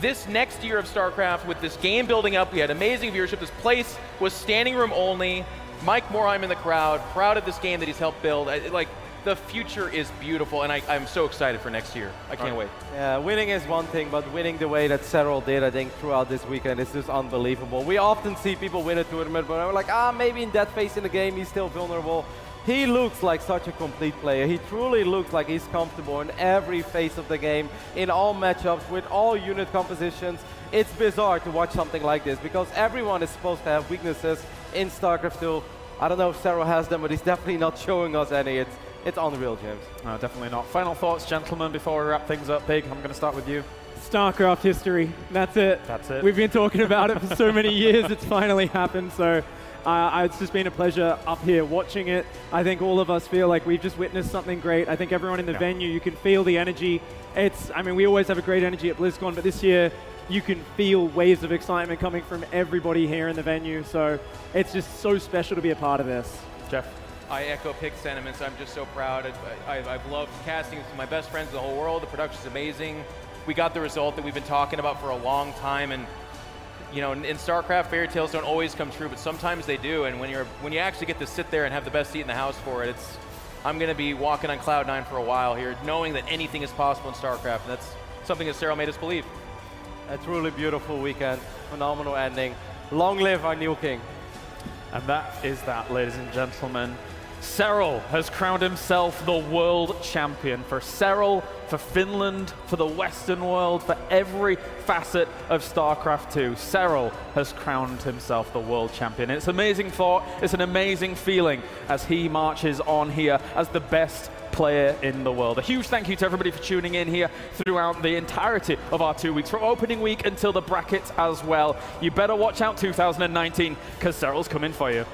This next year of StarCraft, with this game building up, we had amazing viewership. This place was standing room only. Mike Morheim in the crowd, proud of this game that he's helped build. I, like, the future is beautiful, and I, I'm so excited for next year. I can't right. wait. Yeah, winning is one thing, but winning the way that Serral did, I think, throughout this weekend is just unbelievable. We often see people win a tournament, but I'm like, ah, maybe in that phase in the game, he's still vulnerable. He looks like such a complete player. He truly looks like he's comfortable in every phase of the game, in all matchups, with all unit compositions. It's bizarre to watch something like this, because everyone is supposed to have weaknesses in StarCraft two. I don't know if Serral has them, but he's definitely not showing us any. It's It's unreal, James. No, definitely not. Final thoughts, gentlemen, before we wrap things up. Pig, I'm going to start with you. StarCraft history. That's it. That's it. We've been talking about it for so many years. It's finally happened. So uh, it's just been a pleasure up here watching it. I think all of us feel like we've just witnessed something great. I think everyone in the yeah. venue, you can feel the energy. It's, I mean, we always have a great energy at BlizzCon, but this year you can feel waves of excitement coming from everybody here in the venue. So it's just so special to be a part of this. Jeff? I echo Pig's sentiments. I'm just so proud. I, I, I've loved casting with my best friends in the whole world. The production's amazing. We got the result that we've been talking about for a long time. And, you know, in, in StarCraft, fairy tales don't always come true, but sometimes they do. And when, you're, when you actually get to sit there and have the best seat in the house for it, it's, I'm going to be walking on cloud nine for a while here, knowing that anything is possible in StarCraft. And that's something that Serral made us believe. A truly beautiful weekend. Phenomenal ending. Long live our new king. And that is that, ladies and gentlemen. Serral has crowned himself the world champion. For Serral, for Finland, for the Western world, for every facet of StarCraft two, Serral has crowned himself the world champion. It's an amazing thought, it's an amazing feeling as he marches on here as the best player in the world. A huge thank you to everybody for tuning in here throughout the entirety of our two weeks, from opening week until the brackets as well. You better watch out two thousand nineteen, because Serral's coming for you.